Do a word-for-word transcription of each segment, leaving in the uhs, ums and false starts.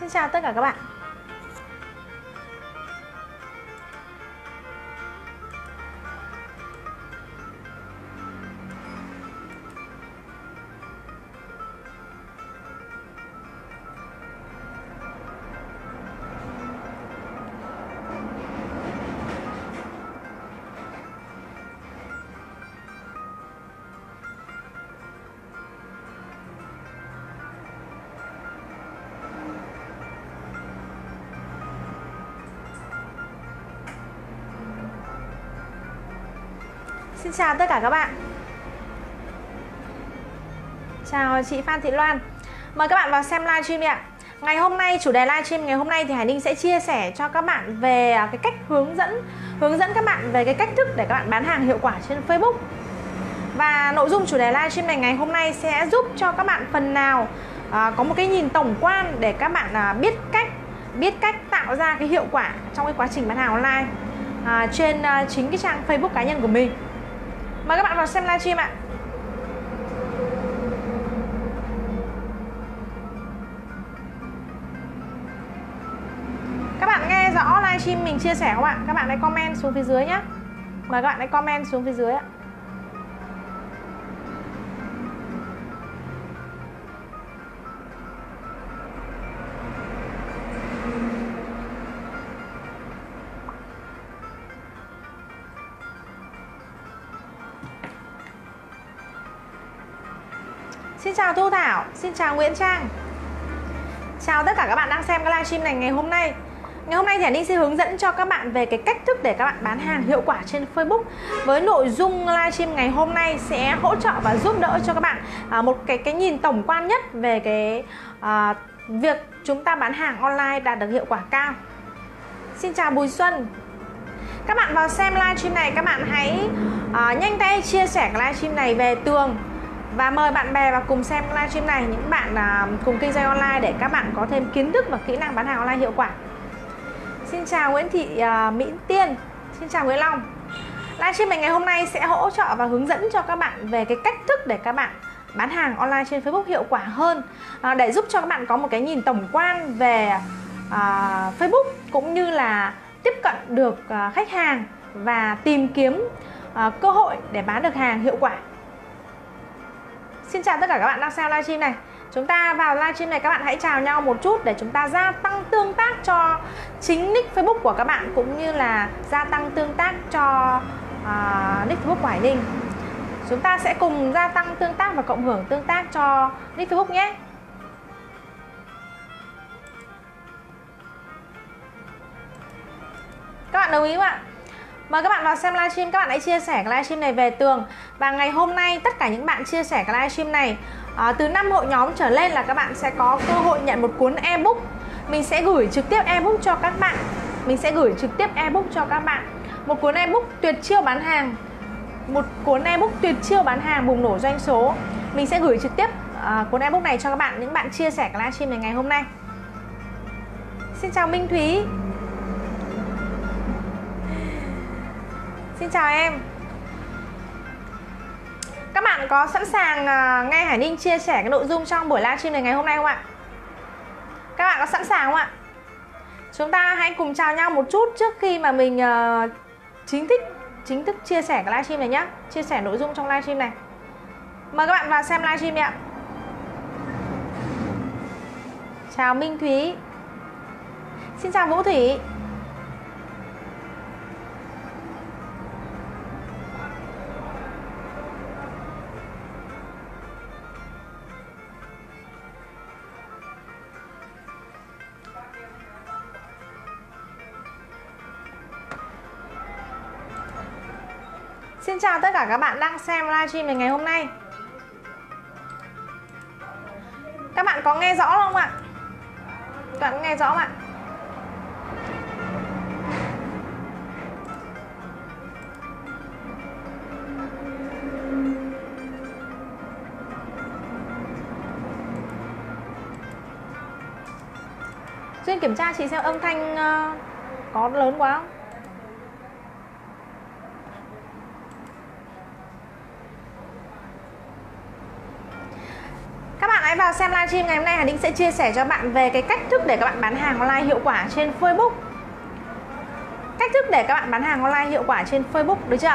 Xin chào tất cả các bạn. Xin chào tất cả các bạn. Chào chị Phan Thị Loan. Mời các bạn vào xem livestream đi ạ. Ngày hôm nay, chủ đề livestream ngày hôm nay thì Hải Ninh sẽ chia sẻ cho các bạn về cái cách hướng dẫn hướng dẫn các bạn về cái cách thức để các bạn bán hàng hiệu quả trên Facebook. Và nội dung chủ đề livestream này ngày hôm nay sẽ giúp cho các bạn phần nào à, có một cái nhìn tổng quan để các bạn à, biết cách biết cách tạo ra cái hiệu quả trong cái quá trình bán hàng online à, trên à, chính cái trang Facebook cá nhân của mình. Mời các bạn vào xem livestream ạ. Các bạn nghe rõ livestream mình chia sẻ không ạ? Các bạn hãy comment xuống phía dưới nhé. Mời các bạn hãy comment xuống phía dưới ạ. Xin chào Thu Thảo, xin chào Nguyễn Trang. Chào tất cả các bạn đang xem cái livestream này ngày hôm nay. Ngày hôm nay thì Hải Ninh sẽ hướng dẫn cho các bạn về cái cách thức để các bạn bán hàng hiệu quả trên Facebook. Với nội dung livestream ngày hôm nay sẽ hỗ trợ và giúp đỡ cho các bạn à, một cái cái nhìn tổng quan nhất về cái à, việc chúng ta bán hàng online đạt được hiệu quả cao. Xin chào Bùi Xuân. Các bạn vào xem livestream này, các bạn hãy à, nhanh tay chia sẻ cái livestream này về tường và mời bạn bè vào cùng xem livestream này, những bạn uh, cùng kinh doanh online để các bạn có thêm kiến thức và kỹ năng bán hàng online hiệu quả. Xin chào Nguyễn Thị uh, Mỹ Tiên, xin chào Nguyễn Long. Livestream mình ngày hôm nay sẽ hỗ trợ và hướng dẫn cho các bạn về cái cách thức để các bạn bán hàng online trên Facebook hiệu quả hơn, uh, để giúp cho các bạn có một cái nhìn tổng quan về uh, Facebook cũng như là tiếp cận được uh, khách hàng và tìm kiếm uh, cơ hội để bán được hàng hiệu quả. Xin chào tất cả các bạn đang xem livestream này. Chúng ta vào livestream này, các bạn hãy chào nhau một chút để chúng ta gia tăng tương tác cho chính nick Facebook của các bạn, cũng như là gia tăng tương tác cho uh, nick Facebook của Hải Ninh. Chúng ta sẽ cùng gia tăng tương tác và cộng hưởng tương tác cho nick Facebook nhé. Các bạn đồng ý không ạ? Mời các bạn vào xem livestream, các bạn hãy chia sẻ cái livestream này về tường. Và ngày hôm nay tất cả những bạn chia sẻ cái livestream này à, từ năm hội nhóm trở lên là các bạn sẽ có cơ hội nhận một cuốn ebook. Mình sẽ gửi trực tiếp ebook cho các bạn. Mình sẽ gửi trực tiếp ebook cho các bạn. Một cuốn ebook tuyệt chiêu bán hàng. Một cuốn ebook tuyệt chiêu bán hàng bùng nổ doanh số. Mình sẽ gửi trực tiếp à, cuốn ebook này cho các bạn, những bạn chia sẻ cái livestream này ngày hôm nay. Xin chào Minh Thúy. Xin chào em. Các bạn có sẵn sàng uh, nghe Hải Ninh chia sẻ cái nội dung trong buổi livestream này ngày hôm nay không ạ? Các bạn có sẵn sàng không ạ? Chúng ta hãy cùng chào nhau một chút trước khi mà mình uh, chính thức chính thức chia sẻ cái livestream này nhé. Chia sẻ nội dung trong livestream này. Mời các bạn vào xem livestream đi ạ. Chào Minh Thúy. Xin chào Vũ Thủy. Xin chào tất cả các bạn đang xem livestream mình ngày hôm nay. Các bạn có nghe rõ không ạ? Các bạn có nghe rõ không ạ? Xuyên kiểm tra chị xem âm thanh có lớn quá không? hãy vào xem livestream ngày hôm nay. Hà Ninh sẽ chia sẻ cho bạn về cái cách thức để các bạn bán hàng online hiệu quả trên Facebook. Cách thức để các bạn bán hàng online hiệu quả trên Facebook, được chưa?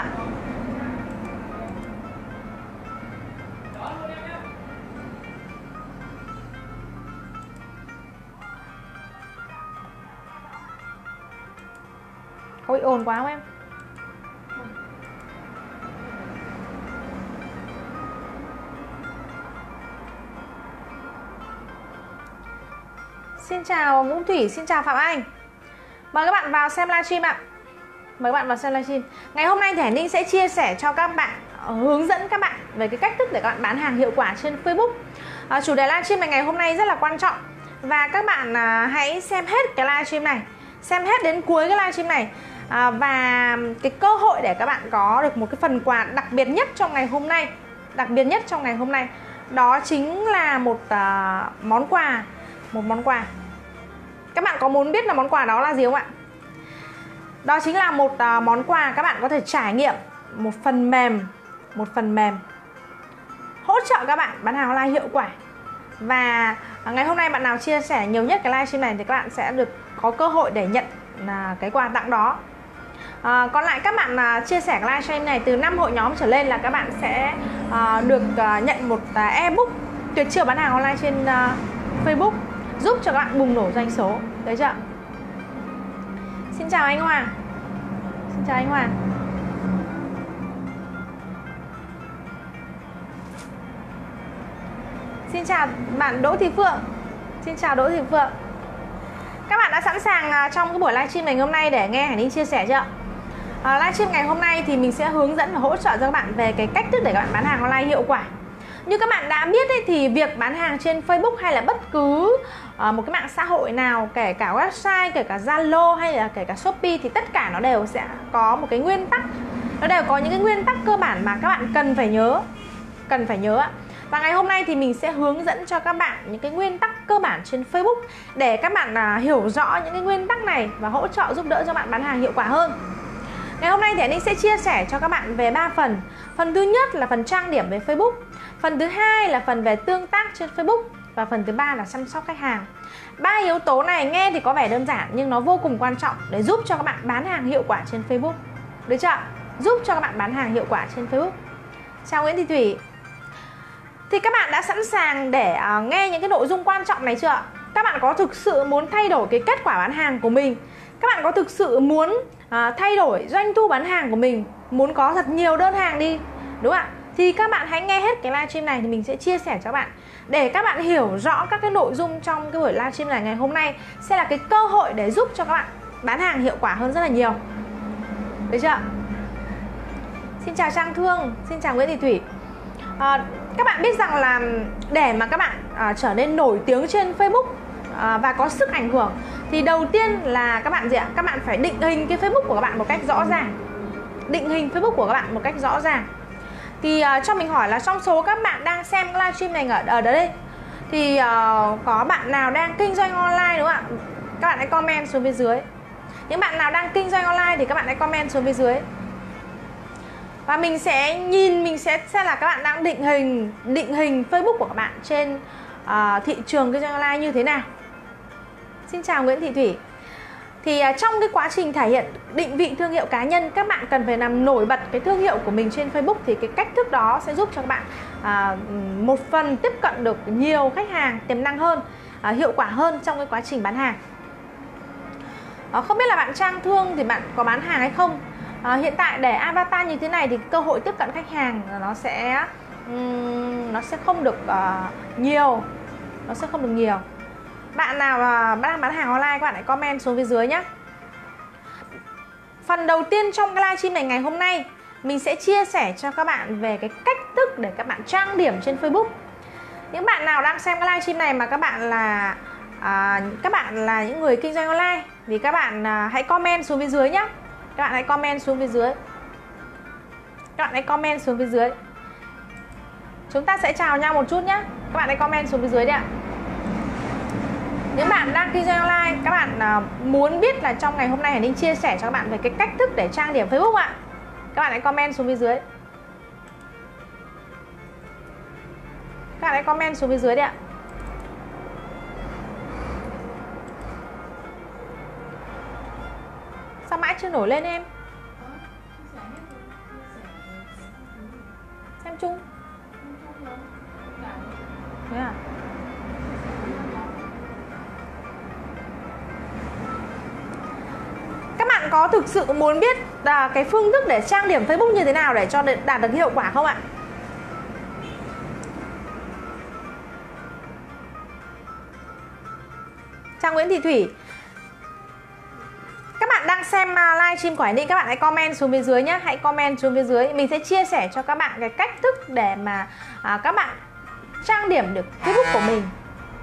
Ôi ồn quá không em? Xin chào Ngũ Thủy, xin chào Phạm Anh. Mời các bạn vào xem livestream ạ. Mời các bạn vào xem livestream. Ngày hôm nay thì Hải Ninh sẽ chia sẻ cho các bạn, hướng dẫn các bạn về cái cách thức để các bạn bán hàng hiệu quả trên Facebook. À, chủ đề livestream này ngày hôm nay rất là quan trọng. Và các bạn à, hãy xem hết cái livestream này, xem hết đến cuối cái livestream này. à, Và cái cơ hội để các bạn có được một cái phần quà đặc biệt nhất trong ngày hôm nay. Đặc biệt nhất trong ngày hôm nay Đó chính là một à, món quà. Một món quà. Các bạn có muốn biết là món quà đó là gì không ạ? Đó chính là một uh, món quà các bạn có thể trải nghiệm một phần mềm, một phần mềm hỗ trợ các bạn bán hàng online hiệu quả. Và uh, ngày hôm nay bạn nào chia sẻ nhiều nhất cái livestream này thì các bạn sẽ được có cơ hội để nhận uh, cái quà tặng đó. uh, Còn lại các bạn uh, chia sẻ cái livestream này từ năm hội nhóm trở lên là các bạn sẽ uh, được uh, nhận một uh, ebook tuyệt chiêu bán hàng online trên uh, Facebook, giúp cho các bạn bùng nổ doanh số, đấy chưa? Xin chào anh Hoàng. Xin chào anh Hoàng. Xin chào bạn Đỗ Thị Phượng. Xin chào Đỗ Thị Phượng. Các bạn đã sẵn sàng trong cái buổi livestream ngày hôm nay để nghe Hải Ninh chia sẻ chưa? À, livestream ngày hôm nay thì mình sẽ hướng dẫn và hỗ trợ cho các bạn về cái cách thức để các bạn bán hàng online hiệu quả. Như các bạn đã biết ấy, thì việc bán hàng trên Facebook hay là bất cứ uh, một cái mạng xã hội nào, kể cả website, kể cả Zalo hay là kể cả Shopee, thì tất cả nó đều sẽ có một cái nguyên tắc. Nó đều có những cái nguyên tắc cơ bản mà các bạn cần phải nhớ. Cần phải nhớ ạ. Và ngày hôm nay thì mình sẽ hướng dẫn cho các bạn những cái nguyên tắc cơ bản trên Facebook để các bạn uh, hiểu rõ những cái nguyên tắc này và hỗ trợ giúp đỡ cho bạn bán hàng hiệu quả hơn. Ngày hôm nay thì Ninh sẽ chia sẻ cho các bạn về ba phần. Phần thứ nhất là phần trang điểm về Facebook, phần thứ hai là phần về tương tác trên Facebook, và phần thứ ba là chăm sóc khách hàng. Ba yếu tố này nghe thì có vẻ đơn giản nhưng nó vô cùng quan trọng để giúp cho các bạn bán hàng hiệu quả trên Facebook, được chưa? Giúp cho các bạn bán hàng hiệu quả trên Facebook. Chào Nguyễn Thị Thủy. Thì các bạn đã sẵn sàng để uh, nghe những cái nội dung quan trọng này chưa? Các bạn có thực sự muốn thay đổi cái kết quả bán hàng của mình? Các bạn có thực sự muốn à, thay đổi doanh thu bán hàng của mình, muốn có thật nhiều đơn hàng đi, đúng không ạ? Thì các bạn hãy nghe hết cái livestream này thì mình sẽ chia sẻ cho các bạn, để các bạn hiểu rõ các cái nội dung trong cái buổi livestream này ngày hôm nay sẽ là cái cơ hội để giúp cho các bạn bán hàng hiệu quả hơn rất là nhiều, được chưa? Xin chào Trang Thương, xin chào Nguyễn Thị Thủy. à, Các bạn biết rằng là để mà các bạn à, trở nên nổi tiếng trên Facebook à, và có sức ảnh hưởng thì đầu tiên là các bạn gì ạ? Các bạn phải định hình cái Facebook của các bạn một cách rõ ràng. Định hình Facebook của các bạn một cách rõ ràng. Thì uh, cho mình hỏi là trong số các bạn đang xem livestream này ở, ở đây thì uh, có bạn nào đang kinh doanh online đúng không ạ? Các bạn hãy comment xuống bên dưới. Những bạn nào đang kinh doanh online thì các bạn hãy comment xuống bên dưới. Và mình sẽ nhìn, mình sẽ xem là các bạn đang định hình định hình Facebook của các bạn trên uh, thị trường kinh doanh online như thế nào. Xin chào Nguyễn Thị Thủy. Thì trong cái quá trình thể hiện định vị thương hiệu cá nhân, các bạn cần phải làm nổi bật cái thương hiệu của mình trên Facebook, thì cái cách thức đó sẽ giúp cho các bạn à, một phần tiếp cận được nhiều khách hàng tiềm năng hơn, à, hiệu quả hơn trong cái quá trình bán hàng. à, Không biết là bạn Trang Thương thì bạn có bán hàng hay không? à, Hiện tại để avatar như thế này thì cơ hội tiếp cận khách hàng nó sẽ um, nó sẽ không được uh, nhiều. Nó sẽ không được nhiều. Bạn nào đang bán hàng online, các bạn hãy comment xuống phía dưới nhé. Phần đầu tiên trong cái livestream này ngày hôm nay, mình sẽ chia sẻ cho các bạn về cái cách thức để các bạn trang điểm trên Facebook. Những bạn nào đang xem cái livestream này mà các bạn là à, các bạn là những người kinh doanh online thì các bạn à, hãy comment xuống phía dưới nhé. Các bạn hãy comment xuống phía dưới. Các bạn hãy comment xuống phía dưới. Chúng ta sẽ chào nhau một chút nhé. Các bạn hãy comment xuống phía dưới đấy ạ. Những bạn đang kinh doanh online, các bạn uh, muốn biết là trong ngày hôm nay Hải Ninh chia sẻ cho các bạn về cái cách thức để trang điểm Facebook ạ. Các bạn hãy comment xuống phía dưới. Các bạn hãy comment xuống phía dưới đấy ạ. chưa nổi lên em. Xem chung. Thế à? Các bạn có thực sự muốn biết là cái phương thức để trang điểm Facebook như thế nào để cho đạt được hiệu quả không ạ? Trang Nguyễn Thị Thủy, các bạn đang xem livestream của Hải Ninh, các bạn hãy comment xuống bên dưới nhé. Hãy comment xuống bên dưới. Mình sẽ chia sẻ cho các bạn cái cách thức để mà à, các bạn trang điểm được Facebook của mình,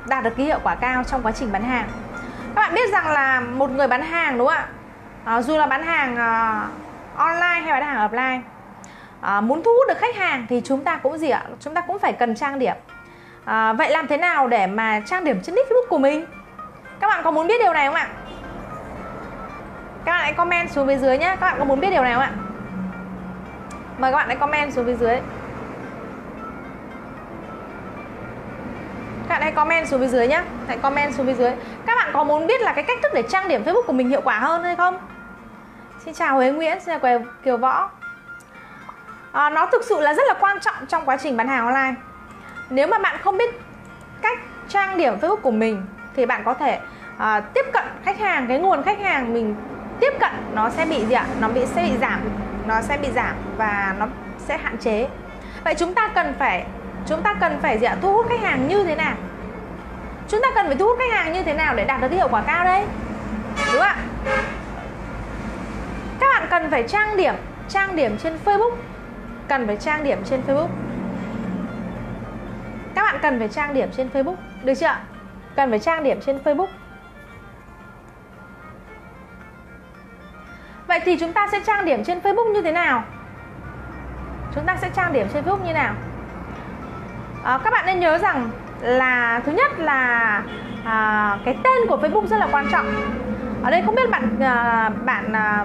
đạt được cái hiệu quả cao trong quá trình bán hàng. Các bạn biết rằng là một người bán hàng, đúng không ạ? À, dù là bán hàng à, online hay bán hàng offline, à, muốn thu hút được khách hàng thì chúng ta cũng gì ạ? Chúng ta cũng phải cần trang điểm. À, vậy làm thế nào để mà trang điểm trên nick Facebook của mình? Các bạn có muốn biết điều này không ạ? Các bạn hãy comment xuống bên dưới nhé. Các bạn có muốn biết điều này không ạ? Mời các bạn hãy comment xuống bên dưới. Các bạn hãy comment xuống bên dưới nhé. Hãy comment xuống bên dưới. Các bạn có muốn biết là cái cách thức để trang điểm Facebook của mình hiệu quả hơn hay không? Xin chào Huệ Nguyễn, xin chào Kiều Võ. À, nó thực sự là rất là quan trọng trong quá trình bán hàng online. Nếu mà bạn không biết cách trang điểm Facebook của mình thì bạn có thể à, tiếp cận khách hàng, cái nguồn khách hàng mình tiếp cận nó sẽ bị gì ạ? Nó bị sẽ bị giảm, nó sẽ bị giảm và nó sẽ hạn chế. Vậy chúng ta cần phải chúng ta cần phải gì ạ? Thu hút khách hàng như thế nào? Chúng ta cần phải thu hút khách hàng như thế nào để đạt được cái hiệu quả cao đây? Đúng ạ? Các bạn cần phải trang điểm, trang điểm trên Facebook, cần phải trang điểm trên Facebook. Các bạn cần phải trang điểm trên Facebook, được chưa ạ? Cần phải trang điểm trên Facebook. Vậy thì chúng ta sẽ trang điểm trên Facebook như thế nào? Chúng ta sẽ trang điểm trên Facebook như nào? À, các bạn nên nhớ rằng là thứ nhất là à, cái tên của Facebook rất là quan trọng. Ở đây không biết bạn à, bạn à,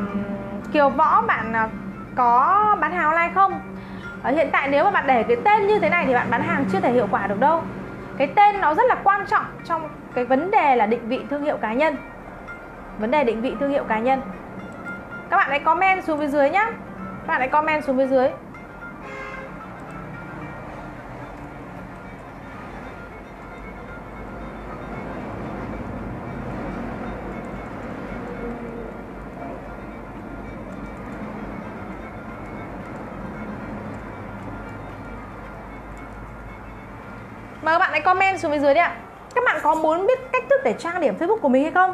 Kiều Võ, bạn à, có bán hàng online không? À, hiện tại nếu mà bạn để cái tên như thế này thì bạn bán hàng chưa thể hiệu quả được đâu. Cái tên nó rất là quan trọng trong cái vấn đề là định vị thương hiệu cá nhân. Vấn đề định vị thương hiệu cá nhân. Các bạn hãy comment xuống bên dưới nhé. Các bạn hãy comment xuống bên dưới. Mời các bạn hãy comment xuống bên dưới đi ạ. Các bạn có muốn biết cách thức để trang điểm Facebook của mình hay không?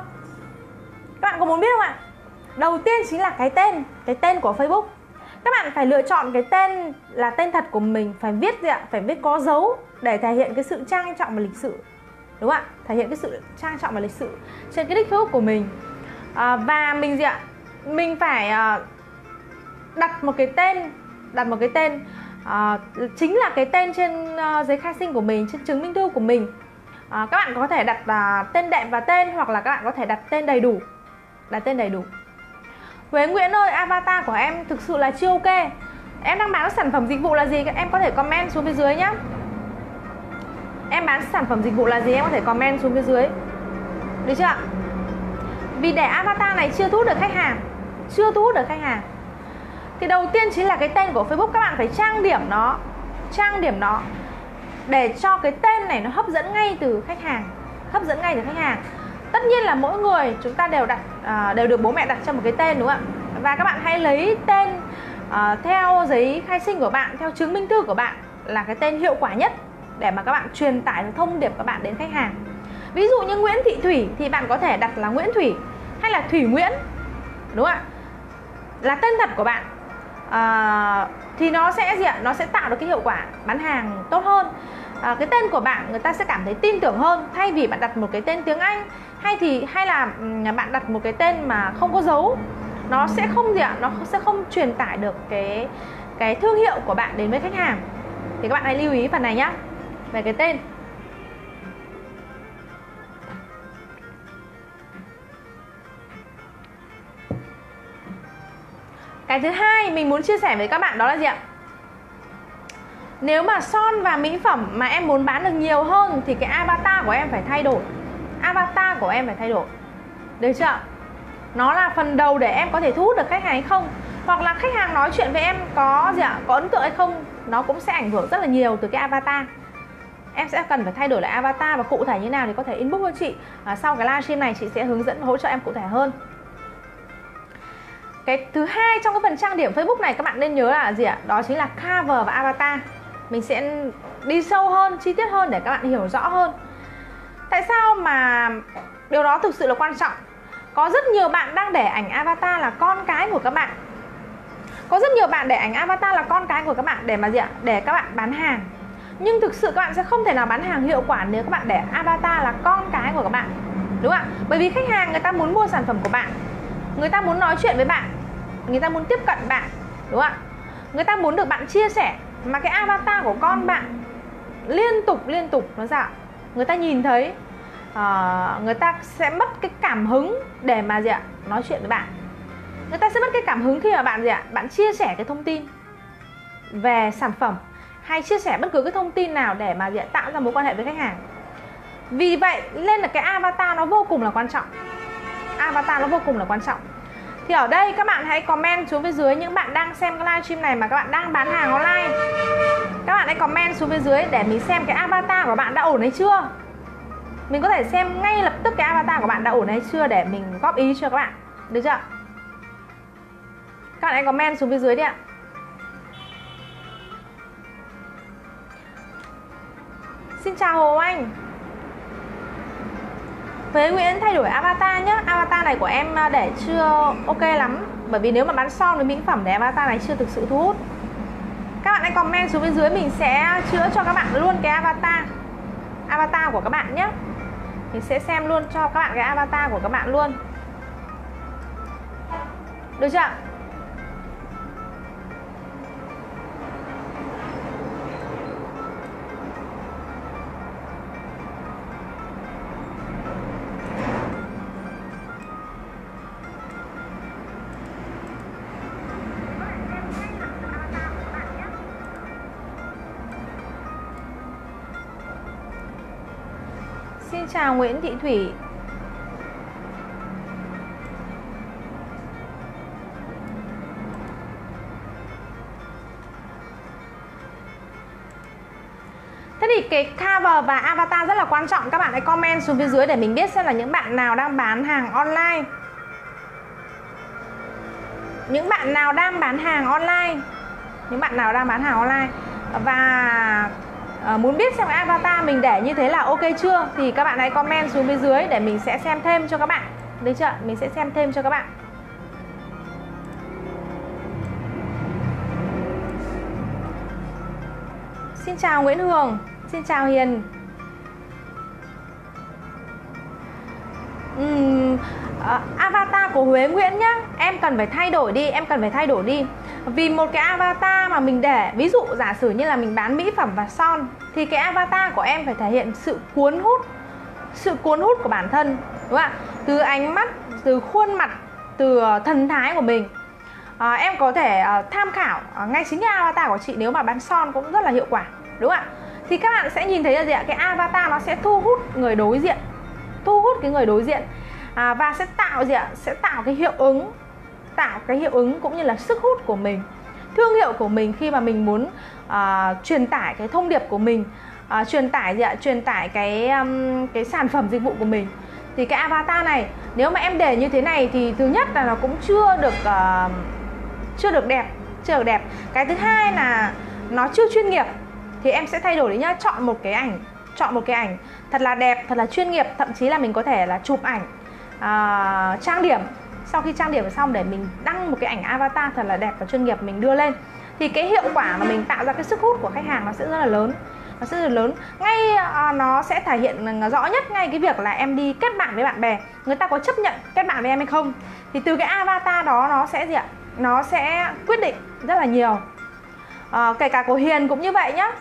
Các bạn có muốn biết không ạ? Đầu tiên chính là cái tên, cái tên của Facebook. Các bạn phải lựa chọn cái tên là tên thật của mình, phải viết gì ạ? Phải viết có dấu để thể hiện cái sự trang trọng và lịch sự. Đúng không ạ? Thể hiện cái sự trang trọng và lịch sự trên cái nick Facebook của mình. À, và mình gì ạ? Mình phải à, đặt một cái tên, đặt một cái tên À, chính là cái tên trên uh, giấy khai sinh của mình, trên chứng minh thư của mình. À, các bạn có thể đặt uh, tên đệm và tên, hoặc là các bạn có thể đặt tên đầy đủ. Đặt tên đầy đủ. Huế Nguyễn ơi, avatar của em thực sự là chưa ok. Em đang bán sản phẩm dịch vụ là gì? Em có thể comment xuống phía dưới nhé. Em bán sản phẩm dịch vụ là gì? Em có thể comment xuống phía dưới. Được chưa? Vì để avatar này chưa thu hút được khách hàng. Chưa thu hút được khách hàng. Thì đầu tiên chính là cái tên của Facebook, các bạn phải trang điểm nó, trang điểm nó để cho cái tên này nó hấp dẫn ngay từ khách hàng, hấp dẫn ngay từ khách hàng. Tất nhiên là mỗi người chúng ta đều đặt à, đều được bố mẹ đặt cho một cái tên, đúng không ạ? Và các bạn hãy lấy tên à, theo giấy khai sinh của bạn, theo chứng minh thư của bạn là cái tên hiệu quả nhất để mà các bạn truyền tải thông điệp các bạn đến khách hàng. Ví dụ như Nguyễn Thị Thủy thì bạn có thể đặt là Nguyễn Thủy hay là Thủy Nguyễn, đúng không ạ? Là tên thật của bạn. À, thì nó sẽ gì ạ? Nó sẽ tạo được cái hiệu quả bán hàng tốt hơn. À, cái tên của bạn người ta sẽ cảm thấy tin tưởng hơn, thay vì bạn đặt một cái tên tiếng Anh hay thì hay là bạn đặt một cái tên mà không có dấu, nó sẽ không gì ạ? Nó sẽ không truyền tải được cái cái thương hiệu của bạn đến với khách hàng. Thì các bạn hãy lưu ý phần này nhá, về cái tên. Cái thứ hai mình muốn chia sẻ với các bạn đó là gì ạ? Nếu mà son và mỹ phẩm mà em muốn bán được nhiều hơn thì cái avatar của em phải thay đổi. Avatar của em phải thay đổi. Được chưa? nó là phần đầu để em có thể thu hút được khách hàng hay không, hoặc là khách hàng nói chuyện với em có gì ạ, có ấn tượng hay không, nó cũng sẽ ảnh hưởng rất là nhiều từ cái avatar. Em sẽ cần phải thay đổi lại avatar, và cụ thể như nào thì có thể inbox với chị. À, sau cái livestream này chị sẽ hướng dẫn hỗ trợ em cụ thể hơn. Cái thứ hai trong cái phần trang điểm Facebook này các bạn nên nhớ là gì ạ? Đó chính là cover và avatar. Mình sẽ đi sâu hơn, chi tiết hơn để các bạn hiểu rõ hơn. Tại sao mà điều đó thực sự là quan trọng? Có rất nhiều bạn đang để ảnh avatar là con cái của các bạn. Có rất nhiều bạn để ảnh avatar là con cái của các bạn để mà gì ạ? Để các bạn bán hàng. Nhưng thực sự các bạn sẽ không thể nào bán hàng hiệu quả nếu các bạn để avatar là con cái của các bạn. Đúng không ạ? Bởi vì khách hàng người ta muốn mua sản phẩm của bạn, người ta muốn nói chuyện với bạn, người ta muốn tiếp cận bạn, đúng không ạ? Người ta muốn được bạn chia sẻ. Mà cái avatar của con bạn liên tục liên tục nó dạo, người ta nhìn thấy, uh, người ta sẽ mất cái cảm hứng để mà gì ạ? Nói chuyện với bạn. Người ta sẽ mất cái cảm hứng khi mà bạn gì ạ? Bạn chia sẻ cái thông tin về sản phẩm hay chia sẻ bất cứ cái thông tin nào để mà gì ạ? Tạo ra mối quan hệ với khách hàng. Vì vậy nên là cái avatar nó vô cùng là quan trọng. Avatar nó vô cùng là quan trọng. Thì ở đây các bạn hãy comment xuống phía dưới, những bạn đang xem cái livestream này mà các bạn đang bán hàng online, các bạn hãy comment xuống phía dưới để mình xem cái avatar của bạn đã ổn hay chưa. Mình có thể xem ngay lập tức cái avatar của bạn đã ổn hay chưa để mình góp ý cho các bạn. Được chưa? Các bạn hãy comment xuống phía dưới đi ạ. Xin chào Hồ Anh. Với Nguyễn thay đổi avatar nhé. Avatar này của em để chưa ok lắm, bởi vì nếu mà bán son với mỹ phẩm thì avatar này chưa thực sự thu hút. Các bạn hãy comment xuống bên dưới, mình sẽ chữa cho các bạn luôn cái avatar avatar của các bạn nhé. Mình sẽ xem luôn cho các bạn cái avatar của các bạn luôn. Được chưa? Chào Nguyễn Thị Thủy. Thế thì cái cover và avatar rất là quan trọng. Các bạn hãy comment xuống phía dưới để mình biết xem là những bạn nào đang bán hàng online, những bạn nào đang bán hàng online, những bạn nào đang bán hàng online và À, muốn biết xem cái avatar mình để như thế là ok chưa thì các bạn hãy comment xuống bên dưới để mình sẽ xem thêm cho các bạn. Được chưa? Mình sẽ xem thêm cho các bạn. Xin chào Nguyễn Hường, xin chào Hiền. uhm, Avatar của Huệ Nguyễn nhá, em cần phải thay đổi đi, em cần phải thay đổi đi. Vì một cái avatar mà mình để, ví dụ giả sử như là mình bán mỹ phẩm và son, thì cái avatar của em phải thể hiện sự cuốn hút, sự cuốn hút của bản thân, đúng không ạ? Từ ánh mắt, từ khuôn mặt, từ thần thái của mình. à, Em có thể à, tham khảo à, ngay chính cái avatar của chị nếu mà bán son cũng rất là hiệu quả, đúng không ạ? Thì các bạn sẽ nhìn thấy là gì ạ? Cái avatar nó sẽ thu hút người đối diện, thu hút cái người đối diện. à, Và sẽ tạo gì ạ? Sẽ tạo cái hiệu ứng, tạo cái hiệu ứng cũng như là sức hút của mình, thương hiệu của mình khi mà mình muốn uh, truyền tải cái thông điệp của mình, uh, truyền tải gì ạ? Truyền tải cái um, cái sản phẩm dịch vụ của mình. Thì cái avatar này nếu mà em để như thế này thì thứ nhất là nó cũng chưa được uh, chưa được đẹp, chưa được đẹp. Cái thứ hai là nó chưa chuyên nghiệp. Thì em sẽ thay đổi đấy nhá, chọn một cái ảnh, chọn một cái ảnh thật là đẹp, thật là chuyên nghiệp, thậm chí là mình có thể là chụp ảnh uh, trang điểm. Sau khi trang điểm xong để mình đăng một cái ảnh avatar thật là đẹp và chuyên nghiệp, mình đưa lên thì cái hiệu quả mà mình tạo ra, cái sức hút của khách hàng nó sẽ rất là lớn, nó sẽ rất là lớn ngay. À, nó sẽ thể hiện rõ nhất ngay cái việc là em đi kết bạn với bạn bè, người ta có chấp nhận kết bạn với em hay không. Thì từ cái avatar đó nó sẽ gì ạ? Nó sẽ quyết định rất là nhiều. À, kể cả của Hiền cũng như vậy nhá.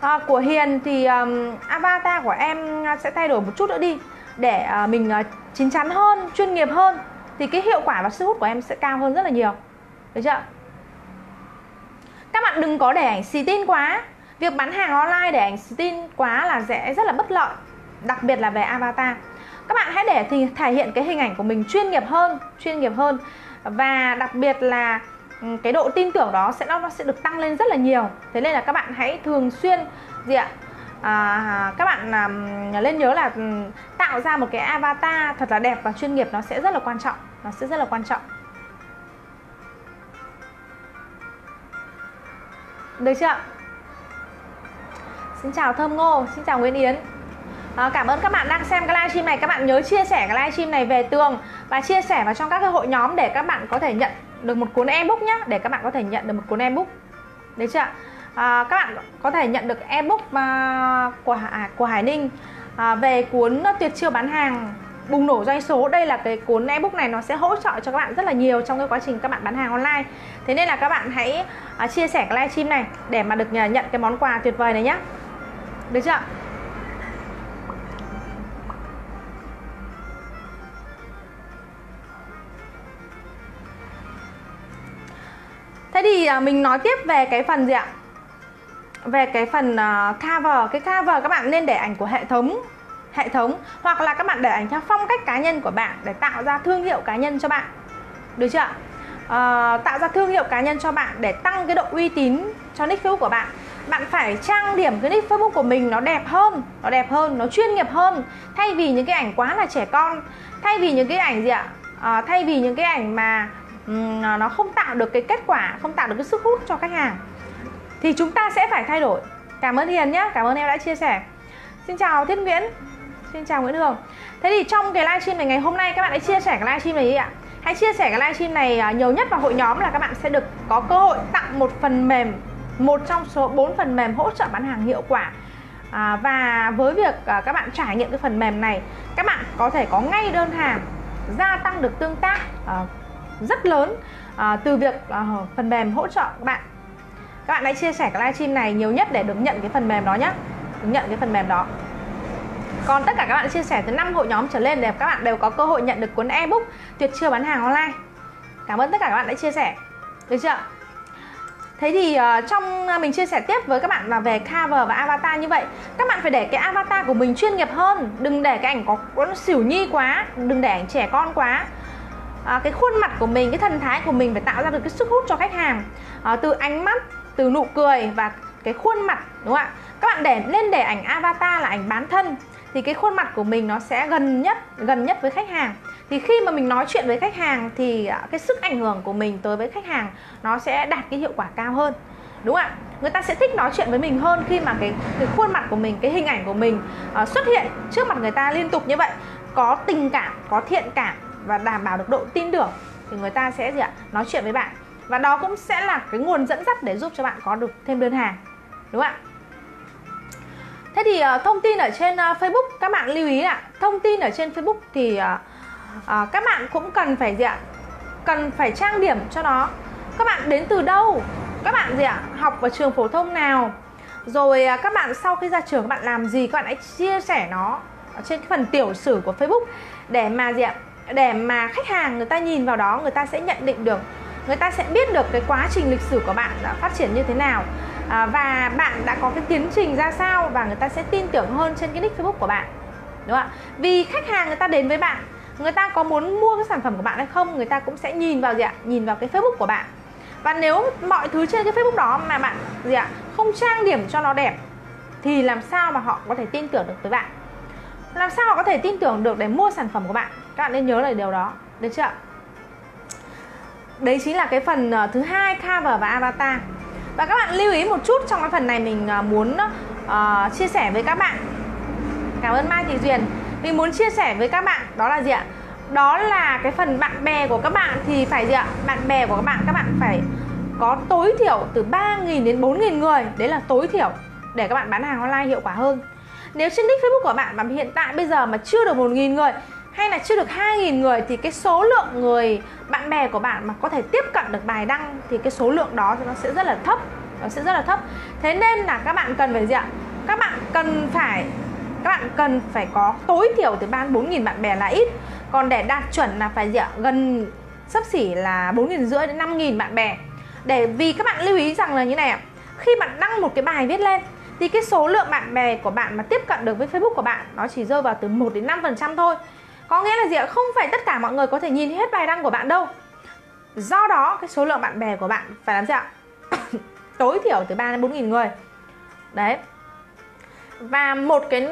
À, của Hiền thì um, avatar của em sẽ thay đổi một chút nữa đi để uh, mình uh, chín chắn hơn, chuyên nghiệp hơn. Thì cái hiệu quả và sức hút của em sẽ cao hơn rất là nhiều. Được chưa? Các bạn đừng có để ảnh xì tin quá. Việc bán hàng online để ảnh xì tin quá là sẽ rất là bất lợi, đặc biệt là về avatar. Các bạn hãy để thì thể hiện cái hình ảnh của mình chuyên nghiệp hơn, chuyên nghiệp hơn và đặc biệt là cái độ tin tưởng đó sẽ nó sẽ được tăng lên rất là nhiều. Thế nên là các bạn hãy thường xuyên gì ạ? À, các bạn nên nhớ là tạo ra một cái avatar thật là đẹp và chuyên nghiệp, nó sẽ rất là quan trọng, nó sẽ rất là quan trọng. Được chưa? Xin chào Thơm Ngô, xin chào Nguyễn Yến. À, cảm ơn các bạn đang xem cái livestream này. Các bạn nhớ chia sẻ cái livestream này về tường và chia sẻ vào trong các cái hội nhóm để các bạn có thể nhận được một cuốn ebook nhá, để các bạn có thể nhận được một cuốn ebook. Đấy chưa? À, các bạn có thể nhận được ebook của của Hải Ninh à, về cuốn Tuyệt chiêu bán hàng bùng nổ doanh số. Đây là cái cuốn ebook này, nó sẽ hỗ trợ cho các bạn rất là nhiều trong cái quá trình các bạn bán hàng online. Thế nên là các bạn hãy à, chia sẻ cái livestream này để mà được nhận cái món quà tuyệt vời này nhá. Được chưa? Thế thì mình nói tiếp về cái phần gì ạ? Về cái phần cover. Cái cover các bạn nên để ảnh của hệ thống, hệ thống hoặc là các bạn để ảnh theo phong cách cá nhân của bạn để tạo ra thương hiệu cá nhân cho bạn. Được chưa ạ? À, tạo ra thương hiệu cá nhân cho bạn để tăng cái độ uy tín cho nick Facebook của bạn. Bạn phải trang điểm cái nick Facebook của mình nó đẹp hơn, nó đẹp hơn, nó chuyên nghiệp hơn. Thay vì những cái ảnh quá là trẻ con, thay vì những cái ảnh gì ạ? À, thay vì những cái ảnh mà nó không tạo được cái kết quả, không tạo được cái sức hút cho khách hàng thì chúng ta sẽ phải thay đổi. Cảm ơn Hiền nhé, cảm ơn em đã chia sẻ. Xin chào Thiết Nguyễn, xin chào Nguyễn Hường. Thế thì trong cái livestream này ngày hôm nay các bạn hãy chia sẻ cái livestream này đi ạ. Hãy chia sẻ cái livestream này nhiều nhất vào hội nhóm là các bạn sẽ được có cơ hội tặng một phần mềm, một trong số bốn phần mềm hỗ trợ bán hàng hiệu quả. à, Và với việc các bạn trải nghiệm cái phần mềm này, các bạn có thể có ngay đơn hàng, gia tăng được tương tác à, rất lớn à, từ việc à, phần mềm hỗ trợ các bạn. Các bạn hãy chia sẻ cái livestream này nhiều nhất để được nhận cái phần mềm đó nhé, được nhận cái phần mềm đó. Còn tất cả các bạn chia sẻ từ năm hội nhóm trở lên để các bạn đều có cơ hội nhận được cuốn ebook Tuyệt chiêu bán hàng online. Cảm ơn tất cả các bạn đã chia sẻ. Được chưa? Thế thì uh, trong uh, mình chia sẻ tiếp với các bạn là về cover và avatar như vậy. Các bạn phải để cái avatar của mình chuyên nghiệp hơn, đừng để cái ảnh có, có xỉu nhi quá, đừng để ảnh trẻ con quá. À, cái khuôn mặt của mình, cái thần thái của mình phải tạo ra được cái sức hút cho khách hàng à, từ ánh mắt, từ nụ cười và cái khuôn mặt, đúng không ạ? Các bạn để nên để ảnh avatar là ảnh bán thân thì cái khuôn mặt của mình nó sẽ gần nhất, gần nhất với khách hàng. Thì khi mà mình nói chuyện với khách hàng thì cái sức ảnh hưởng của mình tới với khách hàng nó sẽ đạt cái hiệu quả cao hơn, đúng không ạ? Người ta sẽ thích nói chuyện với mình hơn khi mà cái, cái khuôn mặt của mình, cái hình ảnh của mình à, xuất hiện trước mặt người ta liên tục như vậy, có tình cảm, có thiện cảm và đảm bảo được độ tin tưởng thì người ta sẽ gì ạ? Nói chuyện với bạn. Và đó cũng sẽ là cái nguồn dẫn dắt để giúp cho bạn có được thêm đơn hàng, đúng không ạ? Thế thì thông tin ở trên Facebook, các bạn lưu ý ạ. Thông tin ở trên Facebook thì à, các bạn cũng cần phải gì ạ? Cần phải trang điểm cho nó. Các bạn đến từ đâu? Các bạn gì ạ? Học ở trường phổ thông nào? Rồi các bạn sau khi ra trường các bạn làm gì? Các bạn hãy chia sẻ nó ở trên cái phần tiểu sử của Facebook để mà gì ạ? Để mà khách hàng người ta nhìn vào đó, người ta sẽ nhận định được, người ta sẽ biết được cái quá trình lịch sử của bạn đã phát triển như thế nào à, và bạn đã có cái tiến trình ra sao, và người ta sẽ tin tưởng hơn trên cái nick Facebook của bạn, đúng không ạ? Vì khách hàng người ta đến với bạn, người ta có muốn mua cái sản phẩm của bạn hay không, người ta cũng sẽ nhìn vào gì ạ? Nhìn vào cái Facebook của bạn. Và nếu mọi thứ trên cái Facebook đó mà bạn gì ạ? Không trang điểm cho nó đẹp thì làm sao mà họ có thể tin tưởng được với bạn, làm sao họ có thể tin tưởng được để mua sản phẩm của bạn. Các bạn nên nhớ là điều đó, được chưa? Đấy chính là cái phần thứ hai, cover và avatar. Và các bạn lưu ý một chút trong cái phần này mình muốn uh, chia sẻ với các bạn. Cảm ơn Mai Thị Duyền. Mình muốn chia sẻ với các bạn đó là gì ạ? Đó là cái phần bạn bè của các bạn thì phải gì ạ? Bạn bè của các bạn, các bạn phải có tối thiểu từ ba nghìn đến bốn nghìn người. Đấy là tối thiểu để các bạn bán hàng online hiệu quả hơn. Nếu trên nick Facebook của bạn mà hiện tại bây giờ mà chưa được một nghìn người hay là chưa được hai nghìn người thì cái số lượng người bạn bè của bạn mà có thể tiếp cận được bài đăng thì cái số lượng đó thì nó sẽ rất là thấp, nó sẽ rất là thấp. Thế nên là các bạn cần phải gì ạ? Các bạn cần phải các bạn cần phải có tối thiểu từ ba đến bốn nghìn bạn bè là ít. Còn để đạt chuẩn là phải gì ạ? Gần xấp xỉ là bốn nghìn rưỡi đến năm nghìn bạn bè. Để vì các bạn lưu ý rằng là như này ạ, khi bạn đăng một cái bài viết lên thì cái số lượng bạn bè của bạn mà tiếp cận được với Facebook của bạn nó chỉ rơi vào từ một đến năm phần trăm thôi. Có nghĩa là gì ạ? Không phải tất cả mọi người có thể nhìn hết bài đăng của bạn đâu. Do đó cái số lượng bạn bè của bạn phải làm gì ạ? Tối thiểu từ ba đến bốn nghìn người. Đấy. Và một cái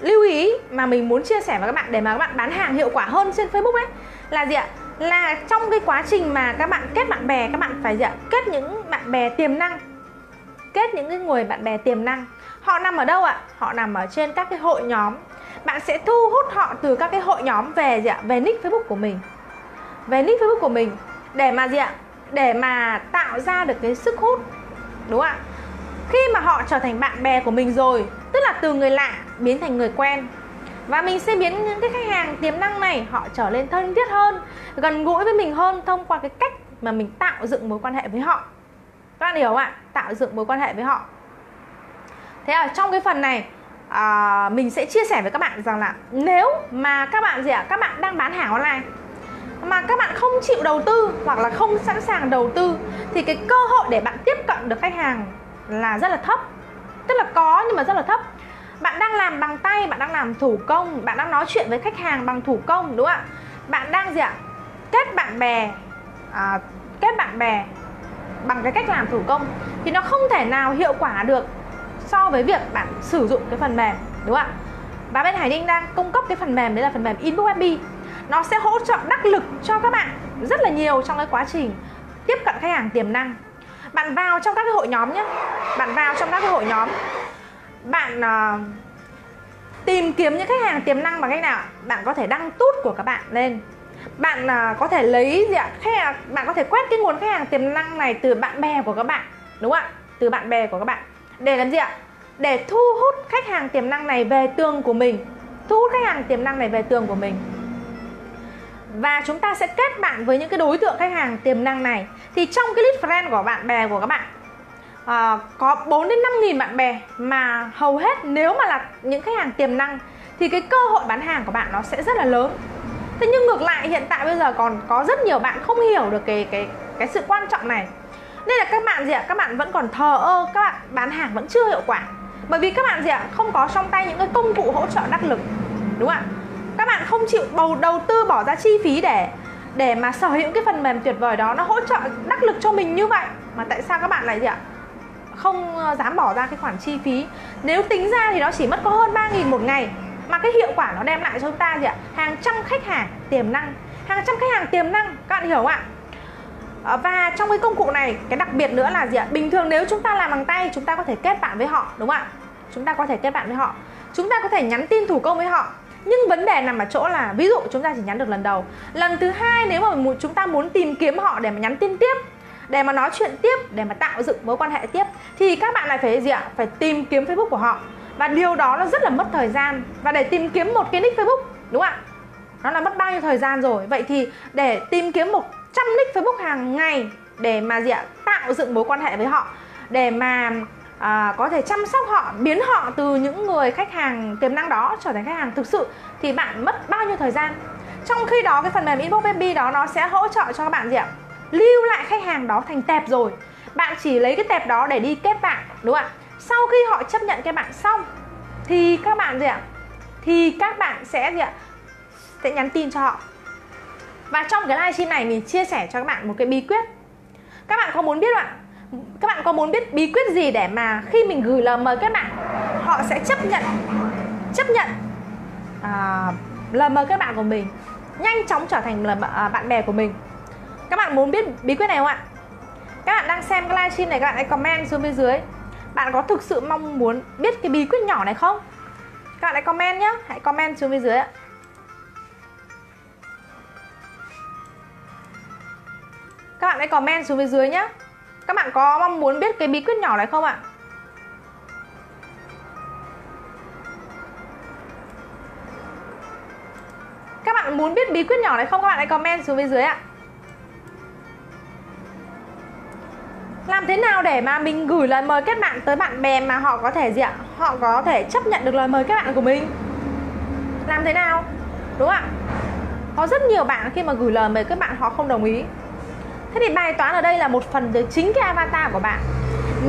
lưu ý mà mình muốn chia sẻ với các bạn để mà các bạn bán hàng hiệu quả hơn trên Facebook ấy là gì ạ? Là trong cái quá trình mà các bạn kết bạn bè, các bạn phải gì ạ? Kết những bạn bè tiềm năng. Kết những cái người bạn bè tiềm năng. Họ nằm ở đâu ạ? Họ nằm ở trên các cái hội nhóm. Bạn sẽ thu hút họ từ các cái hội nhóm về gì ạ? Về nick Facebook của mình. Về nick Facebook của mình để mà gì ạ? Để mà tạo ra được cái sức hút. Đúng không ạ? Khi mà họ trở thành bạn bè của mình rồi, tức là từ người lạ biến thành người quen. Và mình sẽ biến những cái khách hàng tiềm năng này họ trở lên thân thiết hơn, gần gũi với mình hơn thông qua cái cách mà mình tạo dựng mối quan hệ với họ. Các bạn hiểu không ạ? Tạo dựng mối quan hệ với họ. Thế ở trong cái phần này à, mình sẽ chia sẻ với các bạn rằng là nếu mà các bạn gì ạ? Các bạn đang bán hàng online mà các bạn không chịu đầu tư hoặc là không sẵn sàng đầu tư thì cái cơ hội để bạn tiếp cận được khách hàng là rất là thấp. Tức là có nhưng mà rất là thấp. Bạn đang làm bằng tay, bạn đang làm thủ công, bạn đang nói chuyện với khách hàng bằng thủ công, đúng không ạ? Bạn đang gì ạ? Kết bạn bè à, Kết bạn bè bằng cái cách làm thủ công thì nó không thể nào hiệu quả được so với việc bạn sử dụng cái phần mềm, đúng không ạ? Và bên Hải Ninh đang cung cấp cái phần mềm, đấy là phần mềm Inbox ép bê. Nó sẽ hỗ trợ đắc lực cho các bạn rất là nhiều trong cái quá trình tiếp cận khách hàng tiềm năng. Bạn vào trong các cái hội nhóm nhé. Bạn vào trong các cái hội nhóm. Bạn uh, tìm kiếm những khách hàng tiềm năng bằng cách nào? Bạn có thể đăng tút của các bạn lên. Bạn uh, có thể lấy gì ạ? Khách hàng, bạn có thể quét cái nguồn khách hàng tiềm năng này từ bạn bè của các bạn, đúng không ạ? Từ bạn bè của các bạn. Để làm gì ạ? Để thu hút khách hàng tiềm năng này về tường của mình. Thu hút khách hàng tiềm năng này về tường của mình. Và chúng ta sẽ kết bạn với những cái đối tượng khách hàng tiềm năng này. Thì trong cái list friend của bạn bè của các bạn à, có bốn đến năm nghìn bạn bè mà hầu hết nếu mà là những khách hàng tiềm năng thì cái cơ hội bán hàng của bạn nó sẽ rất là lớn. Thế nhưng ngược lại hiện tại bây giờ còn có rất nhiều bạn không hiểu được cái cái cái sự quan trọng này. Nên là các bạn gì ạ? Các bạn vẫn còn thờ ơ, các bạn bán hàng vẫn chưa hiệu quả. Bởi vì các bạn gì ạ? Không có trong tay những cái công cụ hỗ trợ đắc lực. Đúng không ạ? Các bạn không chịu bầu đầu tư bỏ ra chi phí để để mà sở hữu cái phần mềm tuyệt vời đó, nó hỗ trợ đắc lực cho mình như vậy mà tại sao các bạn lại gì ạ? Không dám bỏ ra cái khoản chi phí. Nếu tính ra thì nó chỉ mất có hơn ba nghìn một ngày mà cái hiệu quả nó đem lại cho chúng ta gì ạ? Hàng trăm khách hàng tiềm năng, hàng trăm khách hàng tiềm năng, các bạn hiểu không ạ? Và trong cái công cụ này, cái đặc biệt nữa là gì ạ? Bình thường nếu chúng ta làm bằng tay, chúng ta có thể kết bạn với họ, đúng không ạ? Chúng ta có thể kết bạn với họ. Chúng ta có thể nhắn tin thủ công với họ. Nhưng vấn đề nằm ở chỗ là ví dụ chúng ta chỉ nhắn được lần đầu. Lần thứ hai nếu mà chúng ta muốn tìm kiếm họ để mà nhắn tin tiếp, để mà nói chuyện tiếp, để mà tạo dựng mối quan hệ tiếp thì các bạn lại phải gì ạ? Phải tìm kiếm Facebook của họ. Và điều đó nó rất là mất thời gian. Và để tìm kiếm một cái nick Facebook, đúng không ạ? Nó là mất bao nhiêu thời gian rồi. Vậy thì để tìm kiếm một trăm nick Facebook hàng ngày để mà gì ạ? Tạo dựng mối quan hệ với họ, để mà À, có thể chăm sóc họ, biến họ từ những người khách hàng tiềm năng đó trở thành khách hàng thực sự thì bạn mất bao nhiêu thời gian. Trong khi đó cái phần mềm Inbox ép bê đó nó sẽ hỗ trợ cho các bạn gì ạ? Lưu lại khách hàng đó thành tệp rồi. Bạn chỉ lấy cái tệp đó để đi kết bạn, đúng không ạ? Sau khi họ chấp nhận cái bạn xong thì các bạn gì ạ? Thì các bạn sẽ gì ạ? Sẽ nhắn tin cho họ. Và trong cái livestream này mình chia sẻ cho các bạn một cái bí quyết. Các bạn có muốn biết không ạ? Các bạn có muốn biết bí quyết gì để mà khi mình gửi lời mời các bạn, họ sẽ chấp nhận chấp nhận à, lời mời các bạn của mình, nhanh chóng trở thành là à, bạn bè của mình. Các bạn muốn biết bí quyết này không ạ? Các bạn đang xem cái livestream này, các bạn hãy comment xuống bên dưới. Bạn có thực sự mong muốn biết cái bí quyết nhỏ này không? Các bạn hãy comment nhé, hãy comment xuống bên dưới ạ. Các bạn hãy comment xuống bên dưới nhé. Các bạn có mong muốn biết cái bí quyết nhỏ này không ạ? Các bạn muốn biết bí quyết nhỏ này không? Các bạn hãy comment xuống bên dưới ạ. Làm thế nào để mà mình gửi lời mời kết bạn tới bạn bè mà họ có thể gì ạ? Họ có thể chấp nhận được lời mời kết bạn của mình. Làm thế nào? Đúng không ạ? Có rất nhiều bạn khi mà gửi lời mời kết bạn họ không đồng ý. Thế thì bài toán ở đây là một phần từ chính cái avatar của bạn.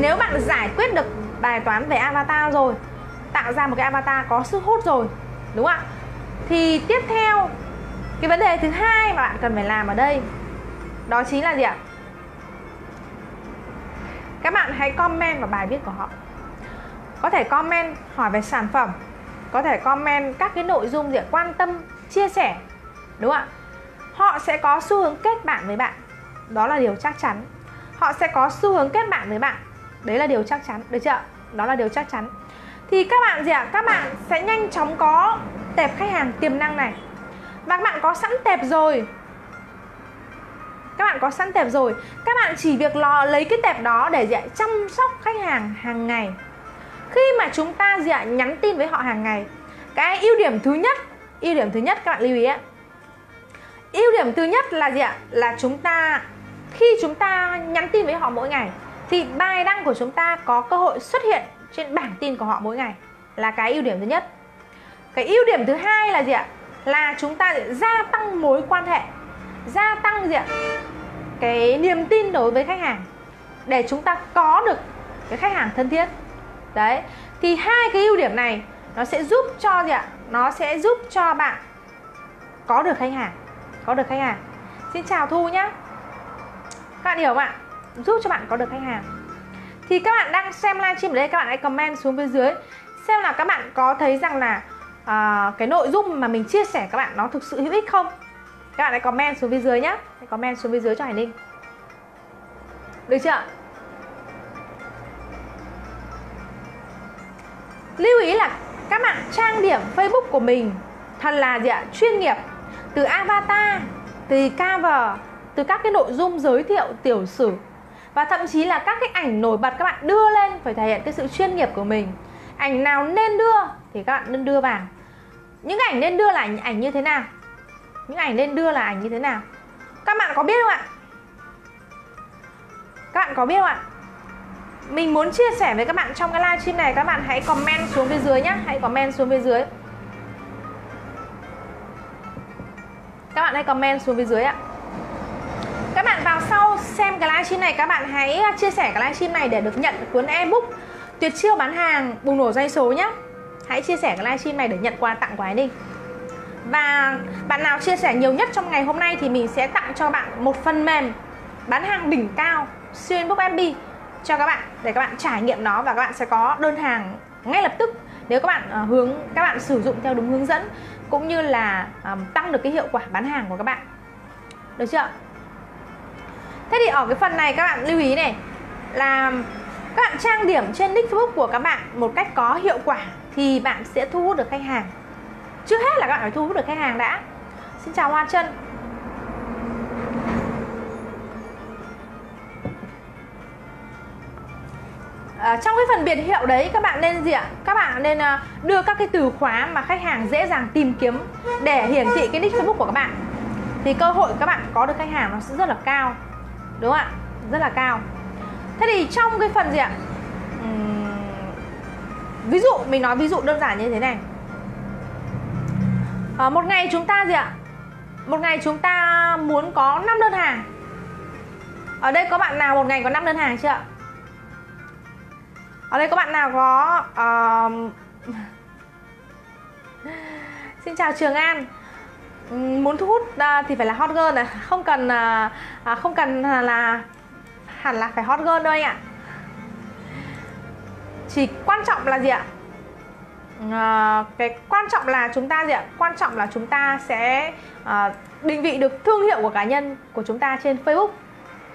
Nếu bạn giải quyết được bài toán về avatar rồi, tạo ra một cái avatar có sức hút rồi, đúng không ạ? Thì tiếp theo cái vấn đề thứ hai mà bạn cần phải làm ở đây đó chính là gì ạ? Các bạn hãy comment vào bài viết của họ. Có thể comment hỏi về sản phẩm, có thể comment các cái nội dung gì quan tâm, chia sẻ, đúng không ạ? Họ sẽ có xu hướng kết bạn với bạn, đó là điều chắc chắn. Họ sẽ có xu hướng kết bạn với bạn, đấy là điều chắc chắn, được chưa? Đó là điều chắc chắn. Thì các bạn gì ạ? Các bạn sẽ nhanh chóng có tệp khách hàng tiềm năng này. Và các bạn có sẵn tệp rồi. Các bạn có sẵn tệp rồi, các bạn chỉ việc lo lấy cái tệp đó để gì ạ? Chăm sóc khách hàng hàng ngày. Khi mà chúng ta gì ạ? Nhắn tin với họ hàng ngày. Cái ưu điểm thứ nhất, ưu điểm thứ nhất các bạn lưu ý ạ. Ưu điểm thứ nhất là gì ạ? Là chúng ta khi chúng ta nhắn tin với họ mỗi ngày thì bài đăng của chúng ta có cơ hội xuất hiện trên bảng tin của họ mỗi ngày, là cái ưu điểm thứ nhất. Cái ưu điểm thứ hai là gì ạ? Là chúng ta gia tăng mối quan hệ, gia tăng gì ạ? Cái niềm tin đối với khách hàng để chúng ta có được cái khách hàng thân thiết. Đấy, thì hai cái ưu điểm này nó sẽ giúp cho gì ạ? Nó sẽ giúp cho bạn có được khách hàng, có được khách hàng. Xin chào Thu nhá. Các bạn hiểu không ạ? Giúp cho bạn có được khách hàng. Thì các bạn đang xem livestream ở đây, các bạn hãy comment xuống bên dưới xem là các bạn có thấy rằng là à, cái nội dung mà mình chia sẻ các bạn nó thực sự hữu ích không. Các bạn hãy comment xuống bên dưới nhé, hãy comment xuống bên dưới cho Hải Ninh, được chưa? Lưu ý là các bạn trang điểm Facebook của mình thật là gì ạ? Chuyên nghiệp. Từ avatar, từ cover, từ các cái nội dung giới thiệu tiểu sử, và thậm chí là các cái ảnh nổi bật các bạn đưa lên phải thể hiện cái sự chuyên nghiệp của mình. Ảnh nào nên đưa thì các bạn nên đưa vào. Những ảnh nên đưa là ảnh, ảnh như thế nào? Những ảnh nên đưa là ảnh như thế nào? Các bạn có biết không ạ? Các bạn có biết không ạ? Mình muốn chia sẻ với các bạn trong cái livestream này, các bạn hãy comment xuống bên dưới nhé. Hãy comment xuống bên dưới. Các bạn hãy comment xuống bên dưới ạ. Các bạn vào sau xem cái livestream này, các bạn hãy chia sẻ cái livestream này để được nhận cuốn ebook Tuyệt chiêu bán hàng bùng nổ doanh số nhé. Hãy chia sẻ cái livestream này để nhận quà tặng của Hải Ninh. Và bạn nào chia sẻ nhiều nhất trong ngày hôm nay thì mình sẽ tặng cho bạn một phần mềm bán hàng đỉnh cao xuyên Inbox ép bê cho các bạn, để các bạn trải nghiệm nó và các bạn sẽ có đơn hàng ngay lập tức nếu các bạn hướng các bạn sử dụng theo đúng hướng dẫn, cũng như là um, tăng được cái hiệu quả bán hàng của các bạn, được chưa? Thế thì ở cái phần này các bạn lưu ý này là các bạn trang điểm trên nick Facebook của các bạn một cách có hiệu quả thì bạn sẽ thu hút được khách hàng. Trước hết là các bạn phải thu hút được khách hàng đã. Xin chào Hoa Trân. À, trong cái phần biệt hiệu đấy các bạn nên gì ạ? Các bạn nên đưa các cái từ khóa mà khách hàng dễ dàng tìm kiếm để hiển thị cái nick Facebook của các bạn. Thì cơ hội các bạn có được khách hàng nó sẽ rất là cao, đúng không ạ? Rất là cao. Thế thì trong cái phần gì ạ? Uhm, ví dụ, mình nói ví dụ đơn giản như thế này. À, một ngày chúng ta gì ạ? Một ngày chúng ta muốn có năm đơn hàng. Ở đây có bạn nào một ngày có năm đơn hàng chưa ạ? Ở đây có bạn nào có uh... Xin chào Trường An. Muốn thu hút uh, thì phải là hot girl này, không cần uh, không cần là hẳn là phải hot girl đâu anh ạ. Chỉ quan trọng là gì ạ? Uh, cái quan trọng là chúng ta gì ạ? Quan trọng là chúng ta sẽ uh, định vị được thương hiệu của cá nhân của chúng ta trên Facebook.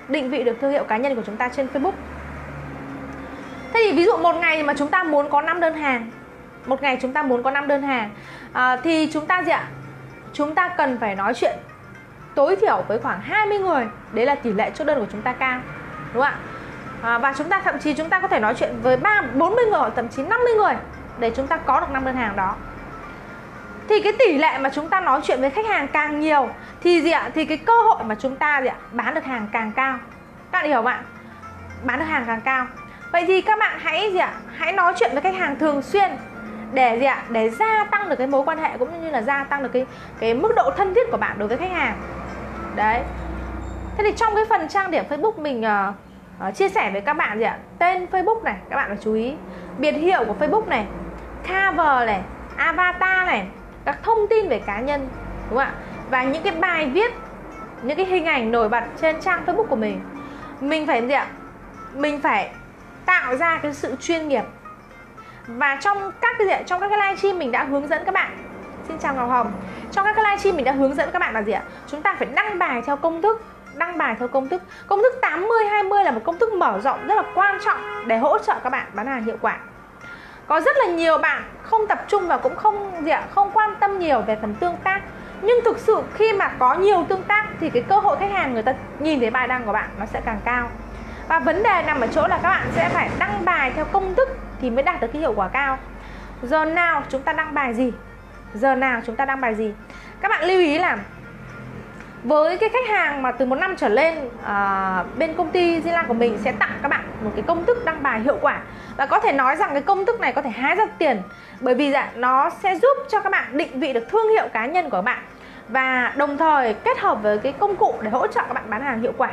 Định vị được thương hiệu cá nhân của chúng ta trên Facebook. Thế thì ví dụ một ngày mà chúng ta muốn có năm đơn hàng, một ngày chúng ta muốn có năm đơn hàng à, thì chúng ta gì ạ? Chúng ta cần phải nói chuyện tối thiểu với khoảng hai mươi người. Đấy là tỷ lệ chốt đơn của chúng ta cao, đúng không ạ? À, và chúng ta thậm chí chúng ta có thể nói chuyện với ba, bốn mươi người, thậm chí năm mươi người để chúng ta có được năm đơn hàng đó. Thì cái tỷ lệ mà chúng ta nói chuyện với khách hàng càng nhiều thì gì ạ? Thì cái cơ hội mà chúng ta gì ạ? Bán được hàng càng cao. Các bạn hiểu không ạ? Bán được hàng càng cao. Vậy thì các bạn hãy gì ạ? Hãy nói chuyện với khách hàng thường xuyên để gì ạ? Để gia tăng được cái mối quan hệ cũng như là gia tăng được cái cái mức độ thân thiết của bạn đối với khách hàng. Đấy. Thế thì trong cái phần trang điểm Facebook mình uh, uh, chia sẻ với các bạn gì ạ? Tên Facebook này, các bạn phải chú ý. biệt hiệu của Facebook này, cover này, avatar này, các thông tin về cá nhân, đúng không ạ? Và những cái bài viết, những cái hình ảnh nổi bật trên trang Facebook của mình, mình phải gì ạ? Mình phải tạo ra cái sự chuyên nghiệp. Và trong các cái gì ạ? Trong các cái livestream mình đã hướng dẫn các bạn. Xin chào Ngọc Hồng. Trong các cái livestream mình đã hướng dẫn các bạn là gì ạ? Chúng ta phải đăng bài theo công thức, đăng bài theo công thức. Công thức tám mươi hai mươi là một công thức mở rộng rất là quan trọng để hỗ trợ các bạn bán hàng hiệu quả. Có rất là nhiều bạn không tập trung và cũng không gì ạ? Không quan tâm nhiều về phần tương tác. Nhưng thực sự khi mà có nhiều tương tác thì cái cơ hội khách hàng người ta nhìn thấy bài đăng của bạn nó sẽ càng cao. Và vấn đề nằm ở chỗ là các bạn sẽ phải đăng bài theo công thức thì mới đạt được cái hiệu quả cao. Giờ nào chúng ta đăng bài gì? Giờ nào chúng ta đăng bài gì? Các bạn lưu ý là với cái khách hàng mà từ một năm trở lên, à, bên công ty Zila của mình sẽ tặng các bạn một cái công thức đăng bài hiệu quả. Và có thể nói rằng cái công thức này có thể hái ra tiền. Bởi vì dạ, nó sẽ giúp cho các bạn định vị được thương hiệu cá nhân của các bạn. Và đồng thời kết hợp với cái công cụ để hỗ trợ các bạn bán hàng hiệu quả.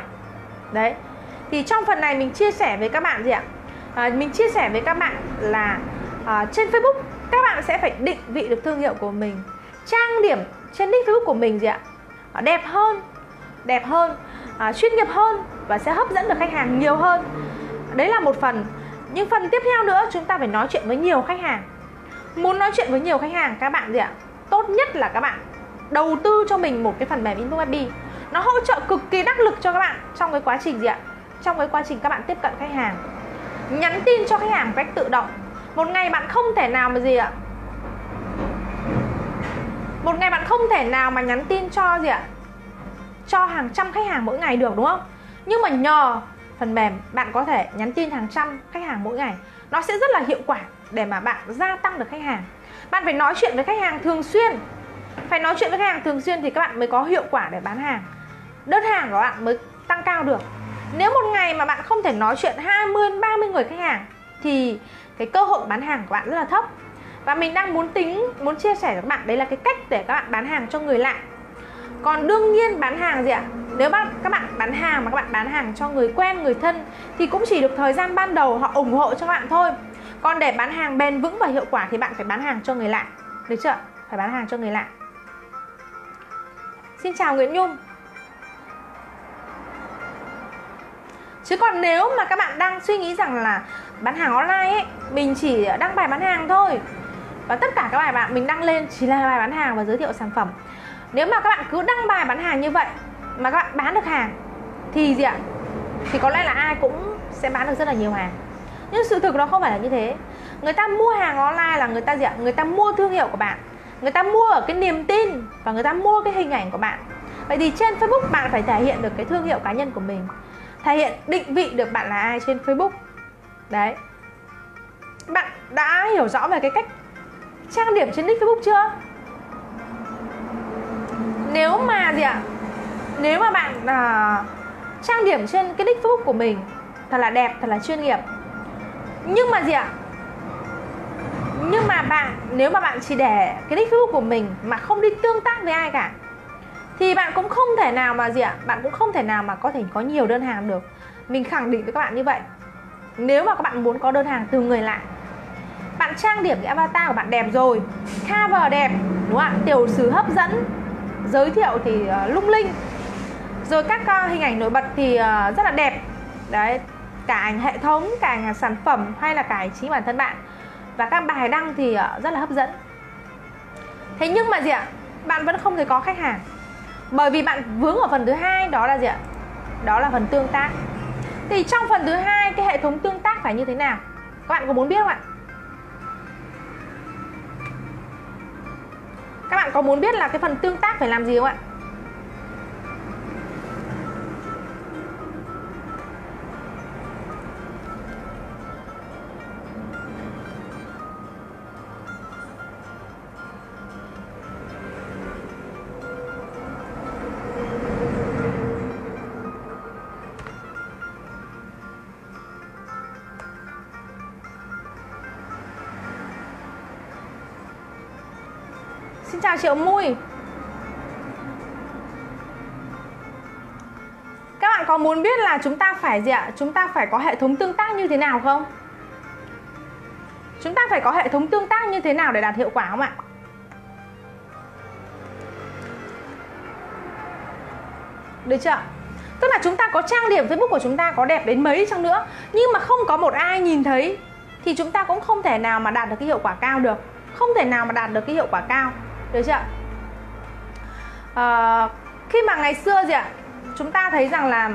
Đấy. Thì trong phần này mình chia sẻ với các bạn gì ạ? À, mình chia sẻ với các bạn là à, trên Facebook các bạn sẽ phải định vị được thương hiệu của mình. Trang điểm trên nick Facebook của mình gì ạ? À, đẹp hơn, đẹp hơn, à, chuyên nghiệp hơn và sẽ hấp dẫn được khách hàng nhiều hơn. Đấy là một phần. Nhưng phần tiếp theo nữa, chúng ta phải nói chuyện với nhiều khách hàng. Muốn nói chuyện với nhiều khách hàng, các bạn gì ạ? Tốt nhất là các bạn đầu tư cho mình một cái phần mềm Inbox ép bê. Nó hỗ trợ cực kỳ đắc lực cho các bạn trong cái quá trình gì ạ? Trong cái quá trình các bạn tiếp cận khách hàng, nhắn tin cho khách hàng một cách tự động. Một ngày bạn không thể nào mà gì ạ? Một ngày bạn không thể nào mà nhắn tin cho gì ạ? Cho hàng trăm khách hàng mỗi ngày được, đúng không? Nhưng mà nhờ phần mềm bạn có thể nhắn tin hàng trăm khách hàng mỗi ngày. Nó sẽ rất là hiệu quả để mà bạn gia tăng được khách hàng. Bạn phải nói chuyện với khách hàng thường xuyên. Phải nói chuyện với khách hàng thường xuyên thì các bạn mới có hiệu quả để bán hàng. Đơn hàng của bạn mới tăng cao được. Nếu một ngày mà bạn không thể nói chuyện hai mươi đến ba mươi người khách hàng thì cái cơ hội bán hàng của bạn rất là thấp. Và mình đang muốn tính, muốn chia sẻ với các bạn, đấy là cái cách để các bạn bán hàng cho người lạ. Còn đương nhiên bán hàng gì ạ? Nếu bạn, các bạn bán hàng mà các bạn bán hàng cho người quen, người thân thì cũng chỉ được thời gian ban đầu họ ủng hộ cho bạn thôi. Còn để bán hàng bền vững và hiệu quả thì bạn phải bán hàng cho người lạ. Được chưa? Phải bán hàng cho người lạ. Xin chào Nguyễn Nhung. Chứ còn nếu mà các bạn đang suy nghĩ rằng là bán hàng online ấy, mình chỉ đăng bài bán hàng thôi và tất cả các bài bạn mình đăng lên chỉ là bài bán hàng và giới thiệu sản phẩm. Nếu mà các bạn cứ đăng bài bán hàng như vậy mà các bạn bán được hàng thì gì ạ? Thì có lẽ là ai cũng sẽ bán được rất là nhiều hàng. Nhưng sự thực nó không phải là như thế. Người ta mua hàng online là người ta gì ạ? Người ta mua thương hiệu của bạn. Người ta mua ở cái niềm tin và người ta mua cái hình ảnh của bạn. Vậy thì trên Facebook bạn phải thể hiện được cái thương hiệu cá nhân của mình. Thể hiện định vị được bạn là ai trên Facebook. Đấy. Bạn đã hiểu rõ về cái cách trang điểm trên nick Facebook chưa? Nếu mà gì ạ? Nếu mà bạn à, trang điểm trên cái nick Facebook của mình thật là đẹp, thật là chuyên nghiệp. Nhưng mà gì ạ? Nhưng mà bạn, nếu mà bạn chỉ để cái nick Facebook của mình mà không đi tương tác với ai cả thì bạn cũng không thể nào mà gì ạ? Bạn cũng không thể nào mà có thể có nhiều đơn hàng được. Mình khẳng định với các bạn như vậy. Nếu mà các bạn muốn có đơn hàng từ người lạ, bạn trang điểm cái avatar của bạn đẹp rồi, cover đẹp, đúng không ạ? Tiểu sử hấp dẫn, giới thiệu thì uh, lung linh, rồi các uh, hình ảnh nổi bật thì uh, rất là đẹp. Đấy, cả ảnh hệ thống, cả ảnh sản phẩm hay là cả ảnh chính bản thân bạn. Và các bài đăng thì uh, rất là hấp dẫn. Thế nhưng mà gì ạ? Bạn vẫn không thể có khách hàng. Bởi vì bạn vướng ở phần thứ hai, đó là gì ạ? Đó là phần tương tác. Thì trong phần thứ hai, cái hệ thống tương tác phải như thế nào? Các bạn có muốn biết không ạ? Các bạn có muốn biết là cái phần tương tác phải làm gì không ạ? Xin chào chị Mui. Các bạn có muốn biết là chúng ta phải gì ạ? Chúng ta phải có hệ thống tương tác như thế nào không? Chúng ta phải có hệ thống tương tác như thế nào để đạt hiệu quả không ạ? Được chưa? Tức là chúng ta có trang điểm Facebook của chúng ta có đẹp đến mấy chăng nữa, nhưng mà không có một ai nhìn thấy thì chúng ta cũng không thể nào mà đạt được cái hiệu quả cao được. Không thể nào mà đạt được cái hiệu quả cao. Được chưa? À, khi mà ngày xưa gì ạ, chúng ta thấy rằng là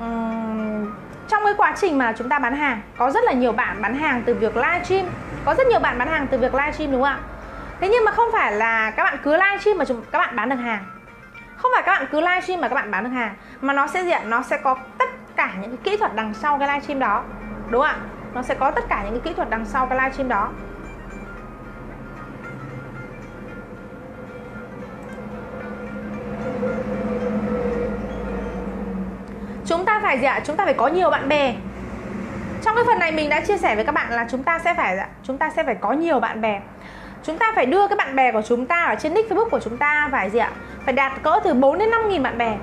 um, trong cái quá trình mà chúng ta bán hàng, có rất là nhiều bạn bán hàng từ việc livestream. Có rất nhiều bạn bán hàng từ việc livestream đúng không ạ? Thế nhưng mà không phải là các bạn cứ livestream mà các bạn bán được hàng. Không phải các bạn cứ livestream mà các bạn bán được hàng, mà nó sẽ diện nó sẽ có tất cả những cái kỹ thuật đằng sau cái livestream đó. Đúng không ạ? Nó sẽ có tất cả những cái kỹ thuật đằng sau cái livestream đó. Chúng ta phải gì ạ? Chúng ta phải có nhiều bạn bè. Trong cái phần này mình đã chia sẻ với các bạn là chúng ta sẽ phải chúng ta sẽ phải có nhiều bạn bè. Chúng ta phải đưa các bạn bè của chúng ta ở trên nick Facebook của chúng ta phải gì ạ? Phải đạt cỡ từ bốn đến năm nghìn bạn bè.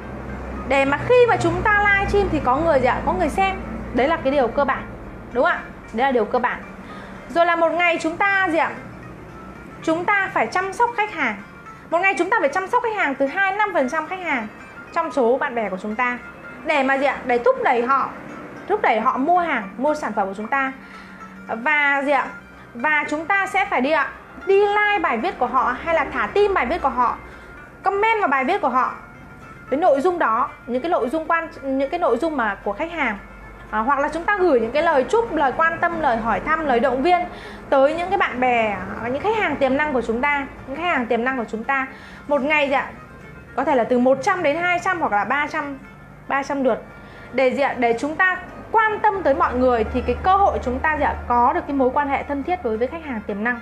Để mà khi mà chúng ta livestream thì có người gì ạ? Có người xem. Đấy là cái điều cơ bản. Đúng không ạ? Đấy là điều cơ bản. Rồi là một ngày chúng ta gì ạ? Chúng ta phải chăm sóc khách hàng. Một ngày chúng ta phải chăm sóc khách hàng từ hai đến năm phần trăm khách hàng trong số bạn bè của chúng ta. Để mà gì ạ? Để thúc đẩy họ Thúc đẩy họ mua hàng, mua sản phẩm của chúng ta. Và gì ạ? Và chúng ta sẽ phải đi ạ Đi like bài viết của họ, hay là thả tim bài viết của họ, comment vào bài viết của họ, cái nội dung đó, những cái nội dung quan, những cái nội dung mà của khách hàng, à, hoặc là chúng ta gửi những cái lời chúc, lời quan tâm, lời hỏi thăm, lời động viên tới những cái bạn bè, những khách hàng tiềm năng của chúng ta, những khách hàng tiềm năng của chúng ta. Một ngày dạ, có thể là từ một trăm đến hai trăm hoặc là ba trăm lượt, để dạ, để chúng ta quan tâm tới mọi người thì cái cơ hội chúng ta dạ, có được cái mối quan hệ thân thiết đối với khách hàng tiềm năng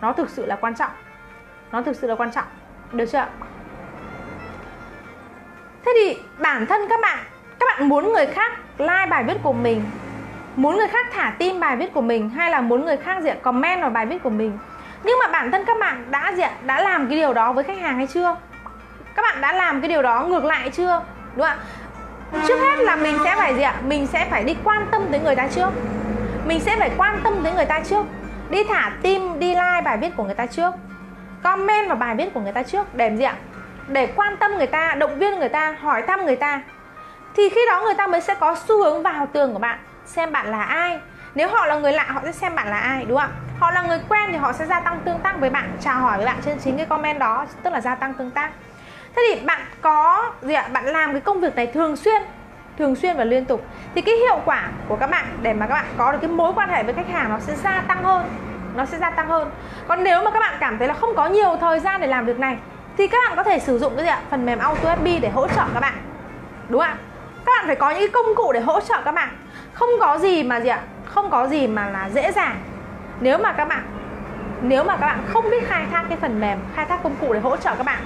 nó thực sự là quan trọng, nó thực sự là quan trọng, được chưa? Thế thì bản thân các bạn, các bạn muốn người khác like bài viết của mình, muốn người khác thả tim bài viết của mình, hay là muốn người khác diện comment vào bài viết của mình. Nhưng mà bản thân các bạn đã diện đã làm cái điều đó với khách hàng hay chưa? Các bạn đã làm cái điều đó ngược lại chưa? Đúng không ạ? Trước hết là mình sẽ phải diện mình sẽ phải đi quan tâm tới người ta trước. Mình sẽ phải quan tâm tới người ta trước. Đi thả tim, đi like bài viết của người ta trước. Comment vào bài viết của người ta trước. Để làm gì ạ? Để quan tâm người ta, động viên người ta, hỏi thăm người ta. Thì khi đó người ta mới sẽ có xu hướng vào tường của bạn, xem bạn là ai. Nếu họ là người lạ họ sẽ xem bạn là ai, đúng không ạ? Họ là người quen thì họ sẽ gia tăng tương tác với bạn, chào hỏi với bạn trên chính cái comment đó, tức là gia tăng tương tác. Thế thì bạn có gì ạ? Bạn làm cái công việc này thường xuyên, thường xuyên và liên tục thì cái hiệu quả của các bạn để mà các bạn có được cái mối quan hệ với khách hàng nó sẽ gia tăng hơn, nó sẽ gia tăng hơn. Còn nếu mà các bạn cảm thấy là không có nhiều thời gian để làm việc này thì các bạn có thể sử dụng cái gì ạ? Phần mềm Auto ép pê để hỗ trợ các bạn, đúng không ạ? Các bạn phải có những công cụ để hỗ trợ các bạn. Không có gì mà gì ạ? Không có gì mà là dễ dàng nếu mà các bạn nếu mà các bạn không biết khai thác cái phần mềm, khai thác công cụ để hỗ trợ các bạn.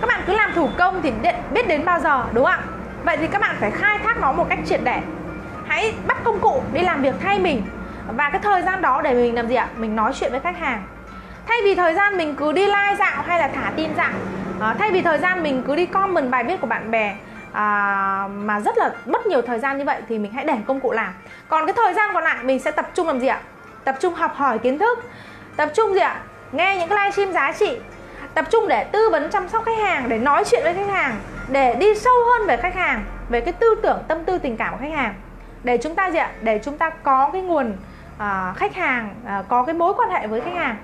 Các bạn cứ làm thủ công thì biết đến bao giờ, đúng không ạ? Vậy thì các bạn phải khai thác nó một cách triệt để. Hãy bắt công cụ đi làm việc thay mình. Và cái thời gian đó để mình làm gì ạ? Mình nói chuyện với khách hàng. Thay vì thời gian mình cứ đi like dạo hay là thả tin dạo, à, thay vì thời gian mình cứ đi comment bài viết của bạn bè, à, mà rất là mất nhiều thời gian như vậy thì mình hãy để công cụ làm. Còn cái thời gian còn lại mình sẽ tập trung làm gì ạ? Tập trung học hỏi kiến thức, tập trung gì ạ? Nghe những cái livestream giá trị, tập trung để tư vấn chăm sóc khách hàng, để nói chuyện với khách hàng, để đi sâu hơn về khách hàng, về cái tư tưởng, tâm tư, tình cảm của khách hàng, để chúng ta gì ạ? Để chúng ta có cái nguồn à, khách hàng, à, có cái mối quan hệ với khách hàng,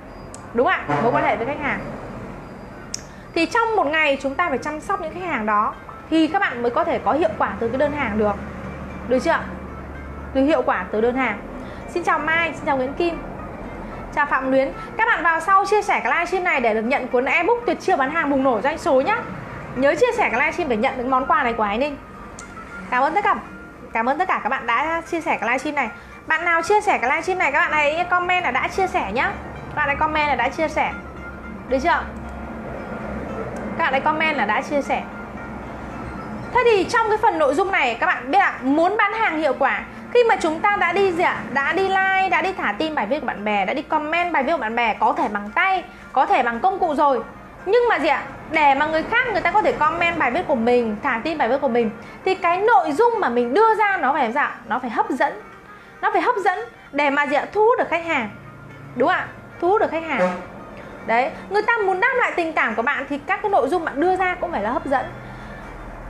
đúng ạ? Mối quan hệ với khách hàng. Thì trong một ngày chúng ta phải chăm sóc những khách hàng đó thì các bạn mới có thể có hiệu quả từ cái đơn hàng được, được chưa? Từ hiệu quả từ đơn hàng. Xin chào Mai, xin chào Nguyễn Kim, chào Phạm Luyến. Các bạn vào sau chia sẻ cái livestream này để được nhận cuốn ebook tuyệt chiêu bán hàng bùng nổ doanh số nhá. Nhớ chia sẻ cái livestream để nhận những món quà này của Hải Ninh. Cảm ơn tất cả, cảm ơn tất cả các bạn đã chia sẻ cái livestream này. Bạn nào chia sẻ cái livestream này các bạn hãy comment là đã chia sẻ nhá. Các bạn hãy comment là đã chia sẻ, được chưa? Các bạn hãy comment là đã chia sẻ. Thế thì trong cái phần nội dung này các bạn biết ạ, muốn bán hàng hiệu quả, khi mà chúng ta đã đi gì ạ? Đã đi like, đã đi thả tin bài viết của bạn bè, đã đi comment bài viết của bạn bè, có thể bằng tay, có thể bằng công cụ rồi. Nhưng mà gì ạ? Để mà người khác người ta có thể comment bài viết của mình, thả tin bài viết của mình thì cái nội dung mà mình đưa ra nó phải làm sao? Nó phải hấp dẫn. Nó phải hấp dẫn để mà gì ạ? Thu hút được khách hàng. đúng không ạ? Thu hút được khách hàng. Đấy, người ta muốn đáp lại tình cảm của bạn thì các cái nội dung bạn đưa ra cũng phải là hấp dẫn,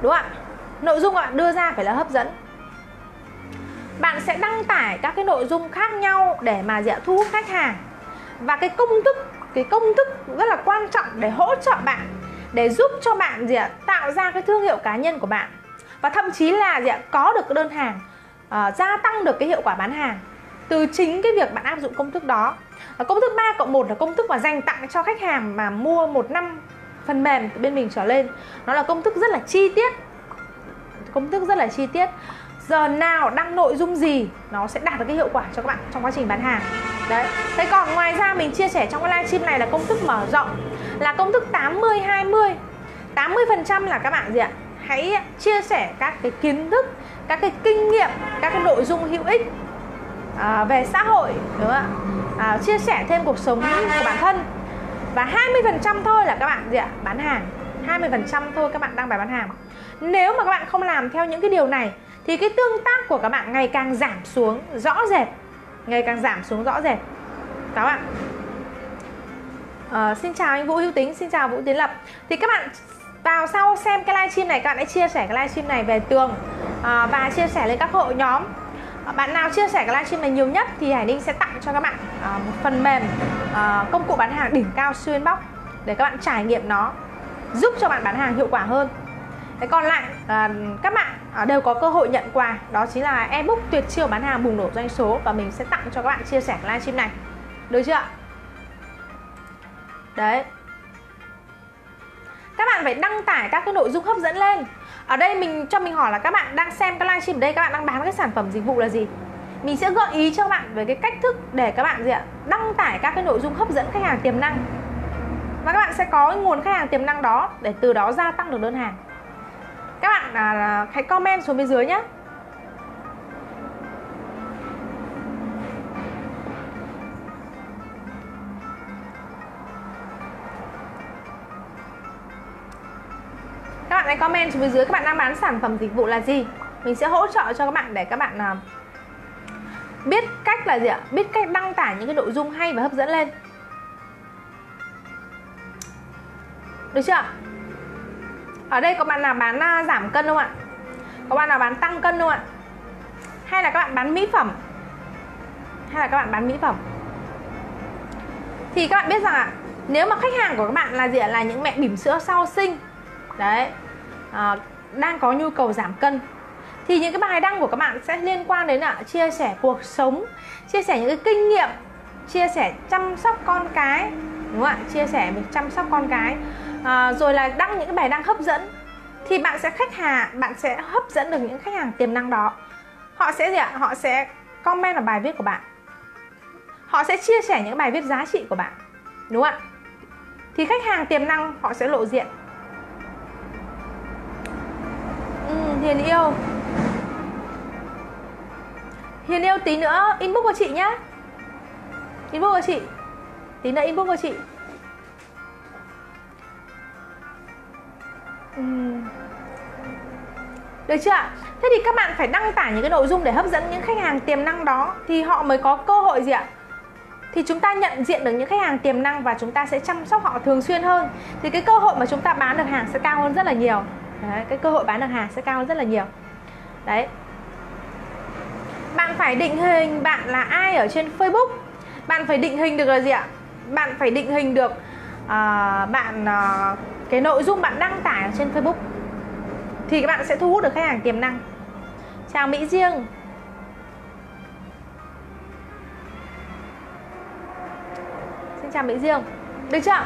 đúng không ạ? Nội dung bạn đưa ra phải là hấp dẫn. Bạn sẽ đăng tải các cái nội dung khác nhau để mà dễ thu hút khách hàng. Và cái công thức, cái công thức rất là quan trọng để hỗ trợ bạn, để giúp cho bạn gì ạ, tạo ra cái thương hiệu cá nhân của bạn, và thậm chí là gì ạ, có được cái đơn hàng, uh, gia tăng được cái hiệu quả bán hàng từ chính cái việc bạn áp dụng công thức đó. Và công thức ba cộng một là công thức mà dành tặng cho khách hàng mà mua một năm phần mềm từ bên mình trở lên. Nó là công thức rất là chi tiết, công thức rất là chi tiết. Giờ nào đăng nội dung gì nó sẽ đạt được cái hiệu quả cho các bạn trong quá trình bán hàng. Đấy. Thế còn ngoài ra mình chia sẻ trong cái livestream này là công thức mở rộng, là công thức tám mươi hai mươi. tám mươi phần trăm là các bạn gì ạ? Hãy chia sẻ các cái kiến thức, các cái kinh nghiệm, các cái nội dung hữu ích à, về xã hội, đúng không ạ? À, chia sẻ thêm cuộc sống của bản thân. Và hai mươi phần trăm thôi là các bạn gì ạ? Bán hàng. hai mươi phần trăm thôi các bạn đăng bài bán hàng. Nếu mà các bạn không làm theo những cái điều này thì cái tương tác của các bạn ngày càng giảm xuống rõ rệt, ngày càng giảm xuống rõ rệt các bạn. À, xin chào anh Vũ Hữu Tính, xin chào Vũ Tiến Lập. Thì các bạn vào sau xem cái livestream này, các bạn hãy chia sẻ cái livestream này về tường à, và chia sẻ lên các hội nhóm. À, bạn nào chia sẻ cái livestream này nhiều nhất thì Hải Ninh sẽ tặng cho các bạn à, một phần mềm à, công cụ bán hàng đỉnh cao siêu inbox để các bạn trải nghiệm nó, giúp cho bạn bán hàng hiệu quả hơn. Thế còn lại à, các bạn à, đều có cơ hội nhận quà, đó chính là ebook tuyệt chiêu bán hàng bùng nổ doanh số, và mình sẽ tặng cho các bạn chia sẻ cái livestream này, được chưa ạ? Đấy, các bạn phải đăng tải các cái nội dung hấp dẫn lên. Ở đây mình cho mình hỏi là các bạn đang xem cái livestream ở đây, các bạn đang bán cái sản phẩm dịch vụ là gì? Mình sẽ gợi ý cho các bạn về cái cách thức để các bạn gì ạ, đăng tải các cái nội dung hấp dẫn khách hàng tiềm năng, và các bạn sẽ có nguồn khách hàng tiềm năng đó, để từ đó gia tăng được đơn hàng. Các bạn à, hãy comment xuống bên dưới nhé. Các bạn hãy comment xuống bên dưới các bạn đang bán sản phẩm dịch vụ là gì. Mình sẽ hỗ trợ cho các bạn để các bạn à, biết cách là gì ạ? Biết cách đăng tải những cái nội dung hay và hấp dẫn lên, được chưa? Ở đây có bạn nào bán uh, giảm cân không ạ? Có bạn nào bán tăng cân không ạ? Hay là các bạn bán mỹ phẩm? Hay là các bạn bán mỹ phẩm? Thì các bạn biết rằng ạ, nếu mà khách hàng của các bạn là gì ạ? Là những mẹ bỉm sữa sau sinh, đấy, uh, đang có nhu cầu giảm cân, thì những cái bài đăng của các bạn sẽ liên quan đến ạ, chia sẻ cuộc sống, chia sẻ những cái kinh nghiệm, chia sẻ chăm sóc con cái, đúng không ạ? Chia sẻ mình chăm sóc con cái. À, rồi là đăng những cái bài đăng hấp dẫn, thì bạn sẽ khách hàng, bạn sẽ hấp dẫn được những khách hàng tiềm năng đó. Họ sẽ gì ạ? Họ sẽ comment vào bài viết của bạn, họ sẽ chia sẻ những bài viết giá trị của bạn, đúng không ạ? Thì khách hàng tiềm năng họ sẽ lộ diện. Ừ, Hiền yêu, Hiền yêu tí nữa inbox của chị nhá, inbox của chị, tí nữa inbox của chị. Ừ. Được chưa ạ? Thế thì các bạn phải đăng tải những cái nội dung để hấp dẫn những khách hàng tiềm năng đó, thì họ mới có cơ hội gì ạ? Thì chúng ta nhận diện được những khách hàng tiềm năng và chúng ta sẽ chăm sóc họ thường xuyên hơn, thì cái cơ hội mà chúng ta bán được hàng sẽ cao hơn rất là nhiều. Đấy, cái cơ hội bán được hàng sẽ cao hơn rất là nhiều. Đấy, bạn phải định hình bạn là ai ở trên Facebook. Bạn phải định hình được là gì ạ? Bạn phải định hình được uh, bạn... Uh, cái nội dung bạn đăng tải ở trên Facebook thì các bạn sẽ thu hút được khách hàng tiềm năng. Chào Mỹ Diêng. Xin chào Mỹ Diêng. Được chưa?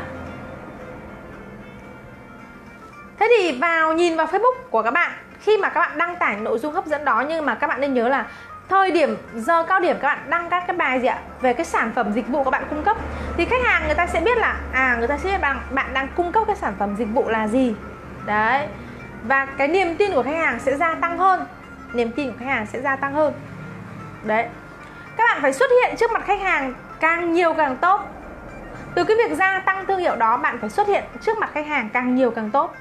Thế thì vào nhìn vào Facebook của các bạn, khi mà các bạn đăng tải nội dung hấp dẫn đó, nhưng mà các bạn nên nhớ là thời điểm giờ cao điểm các bạn đăng các cái bài gì ạ, về cái sản phẩm dịch vụ các bạn cung cấp, thì khách hàng người ta sẽ biết là à, người ta sẽ biết bạn, bạn đang cung cấp cái sản phẩm dịch vụ là gì. Đấy, và cái niềm tin của khách hàng sẽ gia tăng hơn, niềm tin của khách hàng sẽ gia tăng hơn. Đấy, các bạn phải xuất hiện trước mặt khách hàng càng nhiều càng tốt. Từ cái việc gia tăng thương hiệu đó, bạn phải xuất hiện trước mặt khách hàng càng nhiều càng tốt.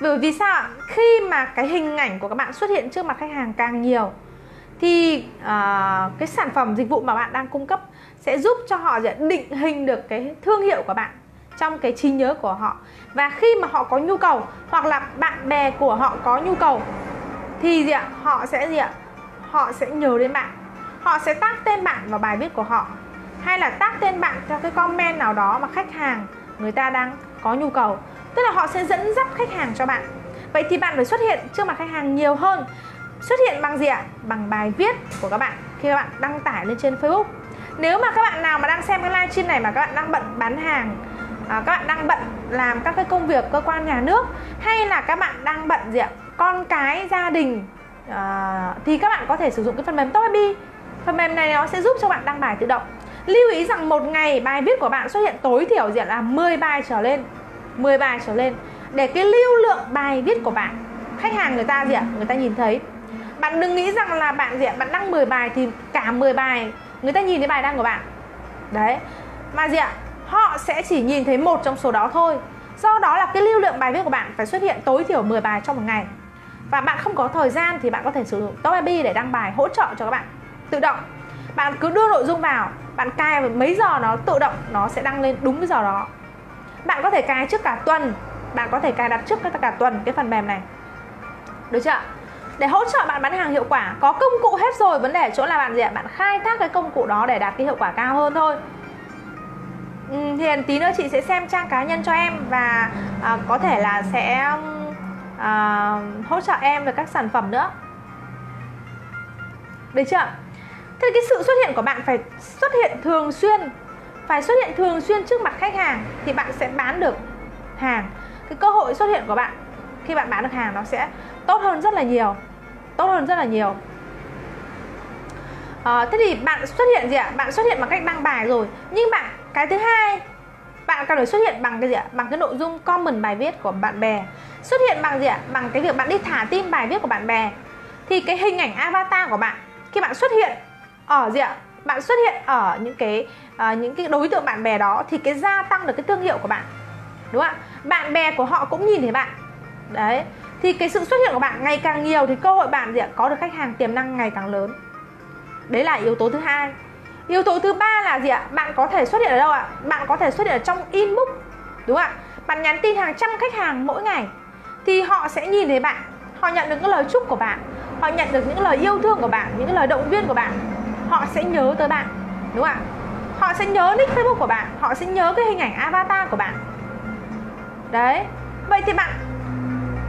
Bởi vì sao ạ? Khi mà cái hình ảnh của các bạn xuất hiện trước mặt khách hàng càng nhiều thì uh, cái sản phẩm dịch vụ mà bạn đang cung cấp sẽ giúp cho họ định hình được cái thương hiệu của bạn trong cái trí nhớ của họ. Và khi mà họ có nhu cầu hoặc là bạn bè của họ có nhu cầu thì gì ạ? Họ sẽ gì ạ? Họ sẽ nhớ đến bạn. Họ sẽ tag tên bạn vào bài viết của họ, hay là tag tên bạn cho cái comment nào đó mà khách hàng người ta đang có nhu cầu. Tức là họ sẽ dẫn dắt khách hàng cho bạn. Vậy thì bạn phải xuất hiện trước mặt khách hàng nhiều hơn. Xuất hiện bằng gì ạ? Bằng bài viết của các bạn khi các bạn đăng tải lên trên Facebook. Nếu mà các bạn nào mà đang xem cái livestream này mà các bạn đang bận bán hàng, à, các bạn đang bận làm các cái công việc cơ quan nhà nước, hay là các bạn đang bận gì ạ? Con cái, gia đình, à, thì các bạn có thể sử dụng cái phần mềm Top ép bê. Phần mềm này nó sẽ giúp cho bạn đăng bài tự động. Lưu ý rằng một ngày bài viết của bạn xuất hiện tối thiểu diện là mười bài trở lên, mười bài trở lên để cái lưu lượng bài viết của bạn khách hàng người ta gì ạ? Người ta nhìn thấy. Bạn đừng nghĩ rằng là bạn gì ạ? Bạn đăng mười bài thì cả mười bài người ta nhìn thấy bài đăng của bạn. Đấy. Mà gì ạ? Họ sẽ chỉ nhìn thấy một trong số đó thôi. Do đó là cái lưu lượng bài viết của bạn phải xuất hiện tối thiểu mười bài trong một ngày. Và bạn không có thời gian thì bạn có thể sử dụng Top ép bê để đăng bài hỗ trợ cho các bạn tự động. Bạn cứ đưa nội dung vào, bạn cài mấy giờ nó tự động nó sẽ đăng lên đúng cái giờ đó. Bạn có thể cài trước cả tuần, bạn có thể cài đặt trước cả tuần cái phần mềm này, được chưa? Để hỗ trợ bạn bán hàng hiệu quả, có công cụ hết rồi, vấn đề ở chỗ là bạn gì ạ? Bạn khai thác cái công cụ đó để đạt cái hiệu quả cao hơn thôi. Ừ, Hiền tí nữa chị sẽ xem trang cá nhân cho em và à, có thể là sẽ à, hỗ trợ em về các sản phẩm nữa, được chưa? Thế cái sự xuất hiện của bạn phải xuất hiện thường xuyên, phải xuất hiện thường xuyên trước mặt khách hàng thì bạn sẽ bán được hàng. Cái cơ hội xuất hiện của bạn khi bạn bán được hàng nó sẽ tốt hơn rất là nhiều, tốt hơn rất là nhiều. À, thế thì bạn xuất hiện gì ạ? Bạn xuất hiện bằng cách đăng bài rồi, nhưng bạn cái thứ hai bạn cần phải xuất hiện bằng cái gì ạ? Bằng cái nội dung comment bài viết của bạn bè. Xuất hiện bằng gì ạ? Bằng cái việc bạn đi thả tim bài viết của bạn bè. Thì cái hình ảnh avatar của bạn khi bạn xuất hiện ở gì ạ? Bạn xuất hiện ở những cái uh, những cái đối tượng bạn bè đó thì cái gia tăng được cái thương hiệu của bạn, đúng không ạ? Bạn bè của họ cũng nhìn thấy bạn. Đấy. Thì cái sự xuất hiện của bạn ngày càng nhiều thì cơ hội bạn gì ạ? Có được khách hàng tiềm năng ngày càng lớn. Đấy là yếu tố thứ hai. Yếu tố thứ ba là gì ạ? Bạn có thể xuất hiện ở đâu ạ? Bạn có thể xuất hiện ở trong inbox, đúng không ạ? Bạn nhắn tin hàng trăm khách hàng mỗi ngày thì họ sẽ nhìn thấy bạn, họ nhận được những lời chúc của bạn, họ nhận được những lời yêu thương của bạn, những lời động viên của bạn. Họ sẽ nhớ tới bạn, đúng không ạ? Họ sẽ nhớ nick Facebook của bạn, họ sẽ nhớ cái hình ảnh avatar của bạn. Đấy. Vậy thì bạn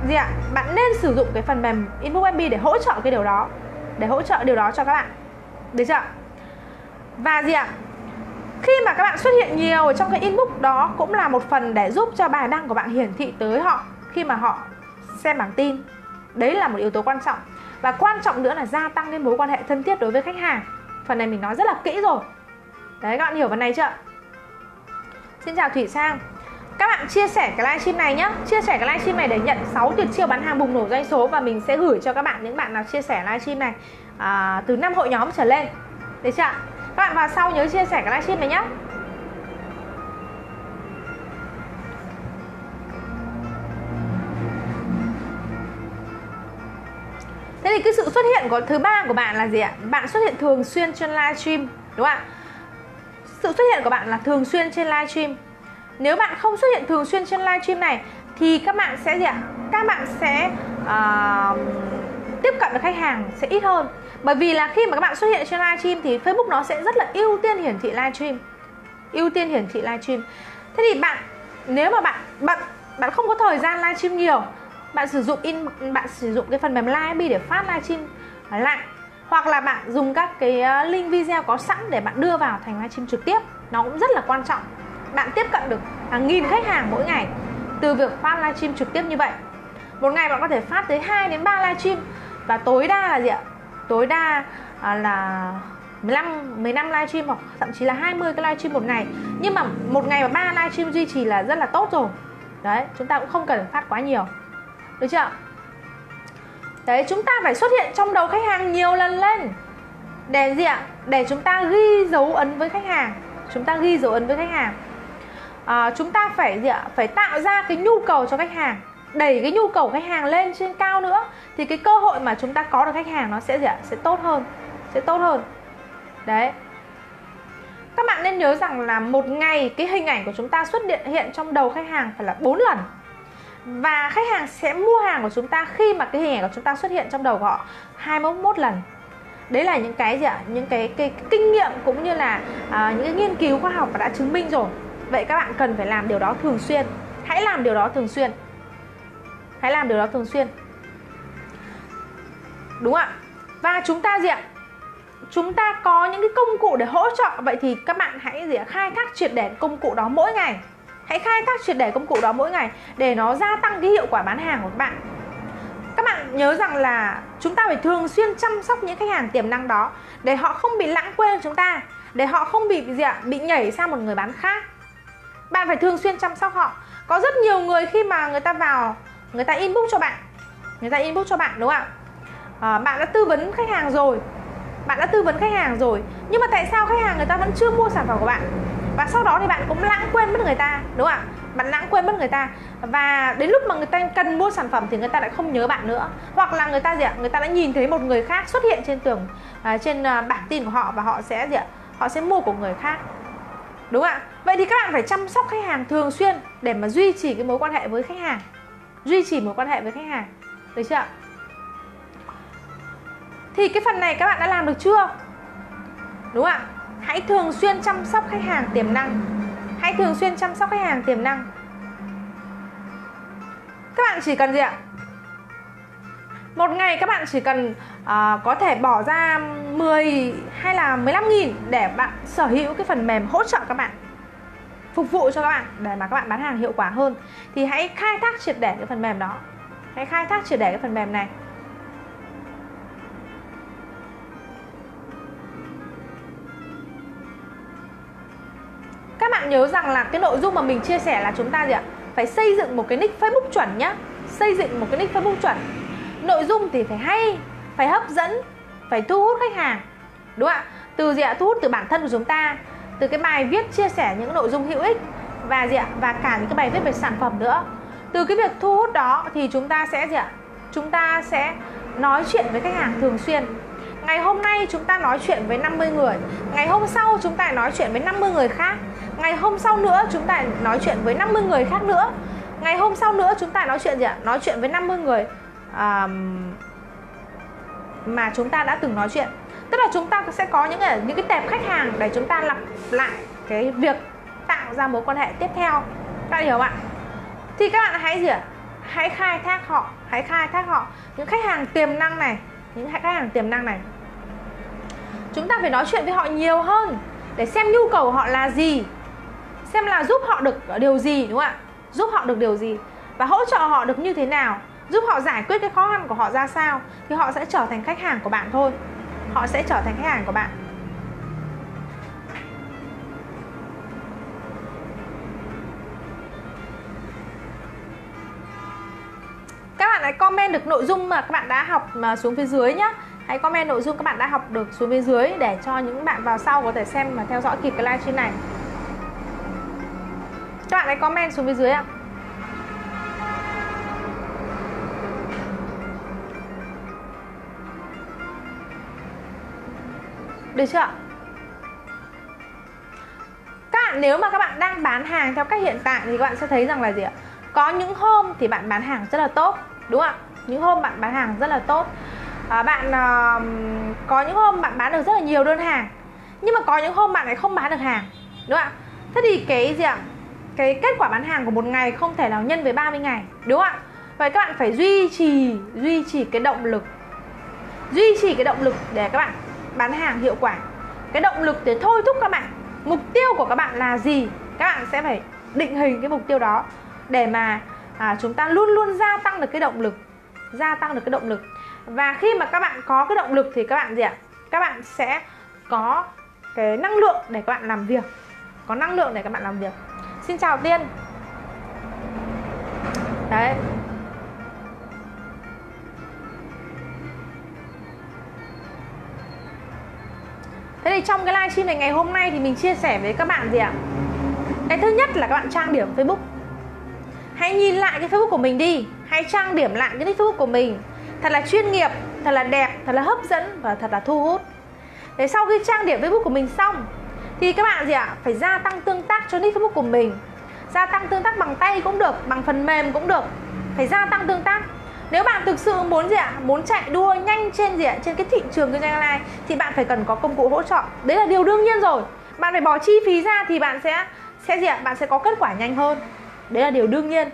gì ạ? Bạn nên sử dụng cái phần mềm Inbox ép bê để hỗ trợ cái điều đó, để hỗ trợ điều đó cho các bạn, được chưa? Và gì ạ? Khi mà các bạn xuất hiện nhiều trong cái inbox đó cũng là một phần để giúp cho bài đăng của bạn hiển thị tới họ khi mà họ xem bản tin. Đấy là một yếu tố quan trọng. Và quan trọng nữa là gia tăng cái mối quan hệ thân thiết đối với khách hàng. Phần này mình nói rất là kỹ rồi. Đấy, các bạn hiểu phần này chưa? Xin chào Thủy Sang. Các bạn chia sẻ cái livestream này nhé. Chia sẻ cái livestream này để nhận sáu tuyệt chiêu bán hàng bùng nổ doanh số. Và mình sẽ gửi cho các bạn, những bạn nào chia sẻ livestream này à, từ năm hội nhóm trở lên, được chưa? Các bạn vào sau nhớ chia sẻ cái livestream này nhé. Thế thì cái sự xuất hiện của thứ ba của bạn là gì ạ? Bạn xuất hiện thường xuyên trên livestream, đúng không ạ? Sự xuất hiện của bạn là thường xuyên trên livestream. Nếu bạn không xuất hiện thường xuyên trên livestream này thì các bạn sẽ gì ạ? Các bạn sẽ uh, tiếp cận được khách hàng sẽ ít hơn. Bởi vì là khi mà các bạn xuất hiện trên livestream thì Facebook nó sẽ rất là ưu tiên hiển thị livestream, ưu tiên hiển thị livestream. Thế thì bạn nếu mà bạn bận, bạn không có thời gian livestream nhiều, bạn sử dụng in, bạn sử dụng cái phần mềm live để phát livestream lại, hoặc là bạn dùng các cái link video có sẵn để bạn đưa vào thành livestream trực tiếp, nó cũng rất là quan trọng. Bạn tiếp cận được hàng nghìn khách hàng mỗi ngày từ việc phát livestream trực tiếp như vậy. Một ngày bạn có thể phát tới hai đến ba livestream và tối đa là gì ạ? Tối đa là mười lăm mười lăm livestream hoặc thậm chí là hai mươi cái livestream một ngày. Nhưng mà một ngày mà ba livestream duy trì là rất là tốt rồi. Đấy, chúng ta cũng không cần phát quá nhiều, được chưa? Đấy, chúng ta phải xuất hiện trong đầu khách hàng nhiều lần lên để gì ạ? Để chúng ta ghi dấu ấn với khách hàng, chúng ta ghi dấu ấn với khách hàng. À, chúng ta phải gì ạ? Phải tạo ra cái nhu cầu cho khách hàng, đẩy cái nhu cầu khách hàng lên trên cao nữa thì cái cơ hội mà chúng ta có được khách hàng nó sẽ gì ạ? Sẽ tốt hơn, sẽ tốt hơn. Đấy. Các bạn nên nhớ rằng là một ngày cái hình ảnh của chúng ta xuất hiện trong đầu khách hàng phải là bốn lần. Và khách hàng sẽ mua hàng của chúng ta khi mà cái hình ảnh của chúng ta xuất hiện trong đầu của họ hai mươi mốt lần. Đấy là những cái gì ạ? Những cái, cái, cái kinh nghiệm cũng như là à, những cái nghiên cứu khoa học đã chứng minh rồi. Vậy các bạn cần phải làm điều đó thường xuyên. Hãy làm điều đó thường xuyên. Hãy làm điều đó thường xuyên. Đúng ạ. Và chúng ta gì ạ? Chúng ta có những cái công cụ để hỗ trợ. Vậy thì các bạn hãy gì ạ? Khai thác triệt để công cụ đó mỗi ngày. Hãy khai thác triệt để công cụ đó mỗi ngày để nó gia tăng cái hiệu quả bán hàng của các bạn. Các bạn nhớ rằng là chúng ta phải thường xuyên chăm sóc những khách hàng tiềm năng đó để họ không bị lãng quên chúng ta, để họ không bị gì ạ? Bị nhảy sang một người bán khác. Bạn phải thường xuyên chăm sóc họ. Có rất nhiều người khi mà người ta vào, người ta inbox cho bạn, người ta inbox cho bạn đúng không ạ? À, bạn đã tư vấn khách hàng rồi, bạn đã tư vấn khách hàng rồi, nhưng mà tại sao khách hàng người ta vẫn chưa mua sản phẩm của bạn? Và sau đó thì bạn cũng lãng quên mất người ta, đúng không ạ? Bạn lãng quên mất người ta. Và đến lúc mà người ta cần mua sản phẩm thì người ta lại không nhớ bạn nữa. Hoặc là người ta gì ạ? Người ta đã nhìn thấy một người khác xuất hiện trên tường, à, trên bảng tin của họ, và họ sẽ gì ạ? Họ sẽ mua của người khác. Đúng không ạ? Vậy thì các bạn phải chăm sóc khách hàng thường xuyên để mà duy trì cái mối quan hệ với khách hàng. Duy trì mối quan hệ với khách hàng. Được chưa ạ? Thì cái phần này các bạn đã làm được chưa? Đúng không ạ? Hãy thường xuyên chăm sóc khách hàng tiềm năng. Hãy thường xuyên chăm sóc khách hàng tiềm năng. Các bạn chỉ cần gì ạ? Một ngày các bạn chỉ cần uh, có thể bỏ ra mười hay là mười lăm nghìn để bạn sở hữu cái phần mềm hỗ trợ các bạn, phục vụ cho các bạn để mà các bạn bán hàng hiệu quả hơn. Thì hãy khai thác triệt để cái phần mềm đó. Hãy khai thác triệt để cái phần mềm này. Các bạn nhớ rằng là cái nội dung mà mình chia sẻ là chúng ta gì ạ? Phải xây dựng một cái nick Facebook chuẩn nhá. Xây dựng một cái nick Facebook chuẩn. Nội dung thì phải hay, phải hấp dẫn, phải thu hút khách hàng. Đúng ạ? Từ gì ạ? Thu hút từ bản thân của chúng ta, từ cái bài viết chia sẻ những nội dung hữu ích và gì ạ? Và cả những cái bài viết về sản phẩm nữa. Từ cái việc thu hút đó thì chúng ta sẽ gì ạ? Chúng ta sẽ nói chuyện với khách hàng thường xuyên. Ngày hôm nay chúng ta nói chuyện với năm mươi người, ngày hôm sau chúng ta nói chuyện với năm mươi người khác, ngày hôm sau nữa chúng ta nói chuyện với năm mươi người khác nữa, ngày hôm sau nữa chúng ta nói chuyện gì ạ? Nói chuyện với năm mươi người uh, mà chúng ta đã từng nói chuyện. Tức là chúng ta sẽ có những cái, những cái tệp khách hàng để chúng ta lặp lại cái việc tạo ra mối quan hệ tiếp theo. Các bạn hiểu không ạ? Thì các bạn hãy gì ạ? Hãy khai thác họ, hãy khai thác họ. Những khách hàng tiềm năng này, những khách hàng tiềm năng này. Chúng ta phải nói chuyện với họ nhiều hơn để xem nhu cầu của họ là gì, xem là giúp họ được điều gì, đúng không ạ? Giúp họ được điều gì và hỗ trợ họ được như thế nào, giúp họ giải quyết cái khó khăn của họ ra sao, thì họ sẽ trở thành khách hàng của bạn thôi. Họ sẽ trở thành khách hàng của bạn. Các bạn hãy comment được nội dung mà các bạn đã học xuống phía dưới nhé. Hãy comment nội dung các bạn đã học được xuống bên dưới để cho những bạn vào sau có thể xem và theo dõi kịp cái livestream này. Các bạn hãy comment xuống bên dưới ạ. Được chưa ạ? Các bạn nếu mà các bạn đang bán hàng theo cách hiện tại thì các bạn sẽ thấy rằng là gì ạ? Có những hôm thì bạn bán hàng rất là tốt, đúng không ạ? Những hôm bạn bán hàng rất là tốt. À, bạn à, có những hôm bạn bán được rất là nhiều đơn hàng, nhưng mà có những hôm bạn lại không bán được hàng, đúng không ạ? Thế thì cái gì ạ? Cái kết quả bán hàng của một ngày không thể nào nhân với ba mươi ngày, đúng không ạ? Vậy các bạn phải duy trì duy trì cái động lực, duy trì cái động lực để các bạn bán hàng hiệu quả. Cái động lực để thôi thúc các bạn, mục tiêu của các bạn là gì, các bạn sẽ phải định hình cái mục tiêu đó để mà à, chúng ta luôn luôn gia tăng được cái động lực, gia tăng được cái động lực. Và khi mà các bạn có cái động lực thì các bạn gì ạ? Các bạn sẽ có cái năng lượng để các bạn làm việc. Có năng lượng để các bạn làm việc. Xin chào Tiên. Đấy. Thế thì trong cái livestream này ngày hôm nay thì mình chia sẻ với các bạn gì ạ? Cái thứ nhất là các bạn trang điểm Facebook. Hãy nhìn lại cái Facebook của mình đi. Hãy trang điểm lại cái Facebook của mình thật là chuyên nghiệp, thật là đẹp, thật là hấp dẫn và thật là thu hút. Để sau khi trang điểm Facebook của mình xong thì các bạn gì ạ, phải gia tăng tương tác cho nick Facebook của mình. Gia tăng tương tác bằng tay cũng được, bằng phần mềm cũng được, phải gia tăng tương tác. Nếu bạn thực sự muốn gì ạ, muốn chạy đua nhanh trên gì ạ, trên cái thị trường kinh doanh online thì bạn phải cần có công cụ hỗ trợ. Đấy là điều đương nhiên rồi. Bạn phải bỏ chi phí ra thì bạn sẽ sẽ gì ạ, bạn sẽ có kết quả nhanh hơn. Đấy là điều đương nhiên.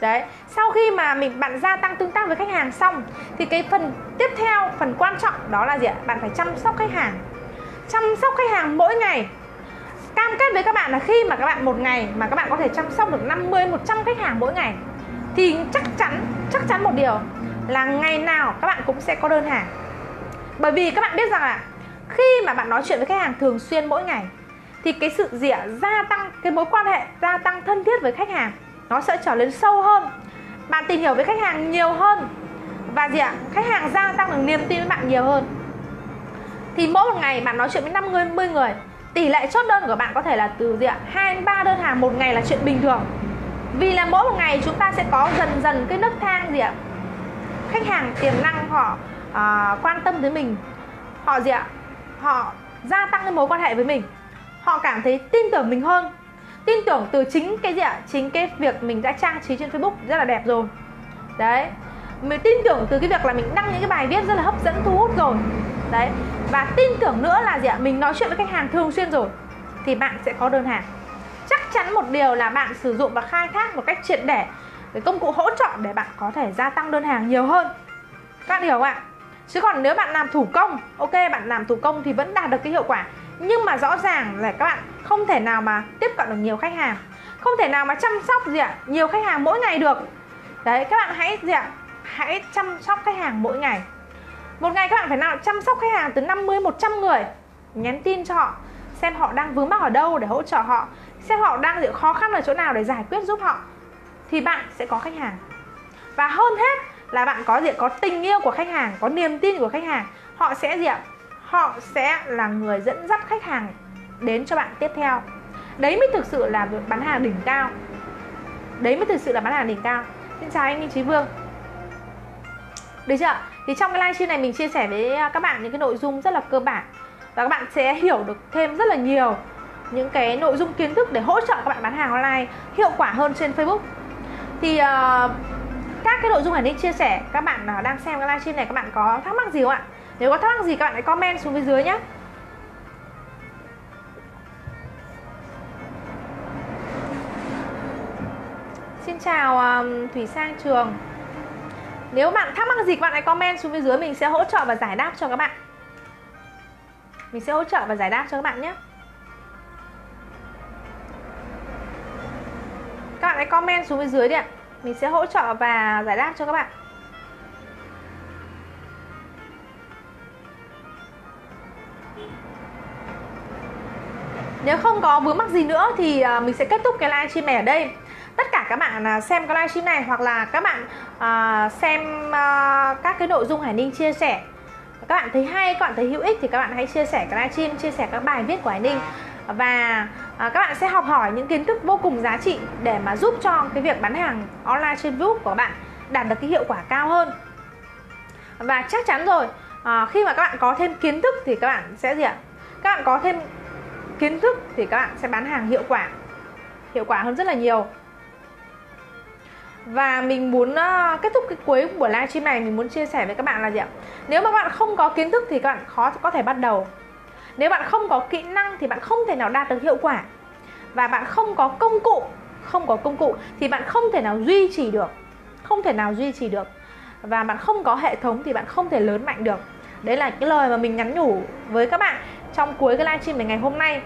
Đấy, sau khi mà mình bạn gia tăng tương tác với khách hàng xong thì cái phần tiếp theo, phần quan trọng đó là gì ạ? Bạn phải chăm sóc khách hàng. Chăm sóc khách hàng mỗi ngày. Cam kết với các bạn là khi mà các bạn một ngày mà các bạn có thể chăm sóc được năm mươi, một trăm khách hàng mỗi ngày thì chắc chắn, chắc chắn một điều là ngày nào các bạn cũng sẽ có đơn hàng. Bởi vì các bạn biết rằng là khi mà bạn nói chuyện với khách hàng thường xuyên mỗi ngày thì cái sự gì ạ? Gia tăng cái mối quan hệ, gia tăng thân thiết với khách hàng nó sẽ trở nên sâu hơn. Bạn tìm hiểu với khách hàng nhiều hơn và gì ạ? Khách hàng gia tăng được niềm tin với bạn nhiều hơn. Thì mỗi một ngày bạn nói chuyện với năm mươi người, tỷ lệ chốt đơn của bạn có thể là từ gì ạ? hai đến ba đơn hàng một ngày là chuyện bình thường. Vì là mỗi một ngày chúng ta sẽ có dần dần cái nấc thang gì ạ? Khách hàng tiềm năng họ à, quan tâm tới mình. Họ gì ạ? Họ gia tăng cái mối quan hệ với mình. Họ cảm thấy tin tưởng mình hơn. Tin tưởng từ chính cái gì ạ? Chính cái việc mình đã trang trí trên Facebook rất là đẹp rồi. Đấy, mình tin tưởng từ cái việc là mình đăng những cái bài viết rất là hấp dẫn, thu hút rồi. Đấy, và tin tưởng nữa là gì ạ? Mình nói chuyện với khách hàng thường xuyên rồi thì bạn sẽ có đơn hàng. Chắc chắn một điều là bạn sử dụng và khai thác một cách triệt để cái công cụ hỗ trợ để bạn có thể gia tăng đơn hàng nhiều hơn. Các bạn hiểu không ạ? Chứ còn nếu bạn làm thủ công, ok, bạn làm thủ công thì vẫn đạt được cái hiệu quả, nhưng mà rõ ràng là các bạn không thể nào mà tiếp cận được nhiều khách hàng, không thể nào mà chăm sóc gì ạ, nhiều khách hàng mỗi ngày được. Đấy, các bạn hãy gì ạ, hãy chăm sóc khách hàng mỗi ngày. Một ngày các bạn phải nào chăm sóc khách hàng từ năm mươi đến một trăm người, nhắn tin cho họ, xem họ đang vướng mắc ở đâu để hỗ trợ họ, xem họ đang gặp khó khăn ở chỗ nào để giải quyết giúp họ, thì bạn sẽ có khách hàng. Và hơn hết là bạn có gì, có tình yêu của khách hàng, có niềm tin của khách hàng, họ sẽ gì ạ, họ sẽ là người dẫn dắt khách hàng đến cho bạn tiếp theo. Đấy mới thực sự là bán hàng đỉnh cao. Đấy mới thực sự là bán hàng đỉnh cao. Xin chào anh Minh Chí Vương. Được chưa? Thì trong cái livestream này mình chia sẻ với các bạn những cái nội dung rất là cơ bản và các bạn sẽ hiểu được thêm rất là nhiều những cái nội dung kiến thức để hỗ trợ các bạn bán hàng online hiệu quả hơn trên Facebook. Thì uh, các cái nội dung Hải Ninh chia sẻ, các bạn uh, đang xem cái livestream này các bạn có thắc mắc gì không ạ? Nếu có thắc mắc gì các bạn hãy comment xuống phía dưới nhé. Xin chào uh, Thủy Sang Trường. Nếu bạn thắc mắc gì các bạn hãy comment xuống phía dưới, mình sẽ hỗ trợ và giải đáp cho các bạn. Mình sẽ hỗ trợ và giải đáp cho các bạn nhé. Các bạn hãy comment xuống phía dưới đi ạ. Mình sẽ hỗ trợ và giải đáp cho các bạn. Nếu không có vướng mắc gì nữa thì mình sẽ kết thúc cái livestream này ở đây. Tất cả các bạn xem cái livestream này hoặc là các bạn uh, xem uh, các cái nội dung Hải Ninh chia sẻ, các bạn thấy hay, các bạn thấy hữu ích thì các bạn hãy chia sẻ cái livestream, chia sẻ các bài viết của Hải Ninh. Và uh, các bạn sẽ học hỏi những kiến thức vô cùng giá trị để mà giúp cho cái việc bán hàng online trên Facebook của bạn đạt được cái hiệu quả cao hơn. Và chắc chắn rồi, uh, khi mà các bạn có thêm kiến thức thì các bạn sẽ gì ạ? Các bạn có thêm kiến thức thì các bạn sẽ bán hàng hiệu quả, hiệu quả hơn rất là nhiều. Và mình muốn uh, kết thúc cái cuối của buổi livestream này, mình muốn chia sẻ với các bạn là gì ạ? Nếu mà các bạn không có kiến thức thì các bạn khó có thể bắt đầu. Nếu bạn không có kỹ năng thì bạn không thể nào đạt được hiệu quả. Và bạn không có công cụ, không có công cụ thì bạn không thể nào duy trì được, không thể nào duy trì được. Và bạn không có hệ thống thì bạn không thể lớn mạnh được. Đấy là cái lời mà mình nhắn nhủ với các bạn trong cuối cái livestream này ngày hôm nay.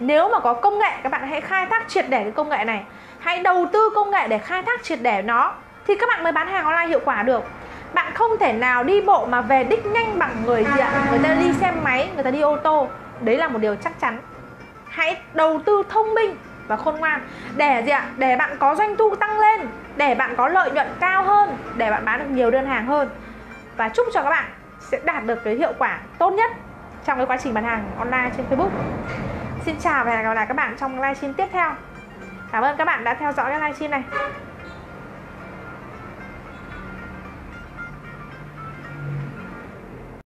Nếu mà có công nghệ, các bạn hãy khai thác triệt để cái công nghệ này. Hãy đầu tư công nghệ để khai thác triệt để nó thì các bạn mới bán hàng online hiệu quả được. Bạn không thể nào đi bộ mà về đích nhanh bằng người gì ạ? Người ta đi xe máy, người ta đi ô tô. Đấy là một điều chắc chắn. Hãy đầu tư thông minh và khôn ngoan để gì ạ? Để bạn có doanh thu tăng lên, để bạn có lợi nhuận cao hơn, để bạn bán được nhiều đơn hàng hơn. Và chúc cho các bạn sẽ đạt được cái hiệu quả tốt nhất trong cái quá trình bán hàng online trên Facebook. Xin chào và hẹn gặp lại các bạn trong livestream tiếp theo. Cảm ơn các bạn đã theo dõi cái livestream này.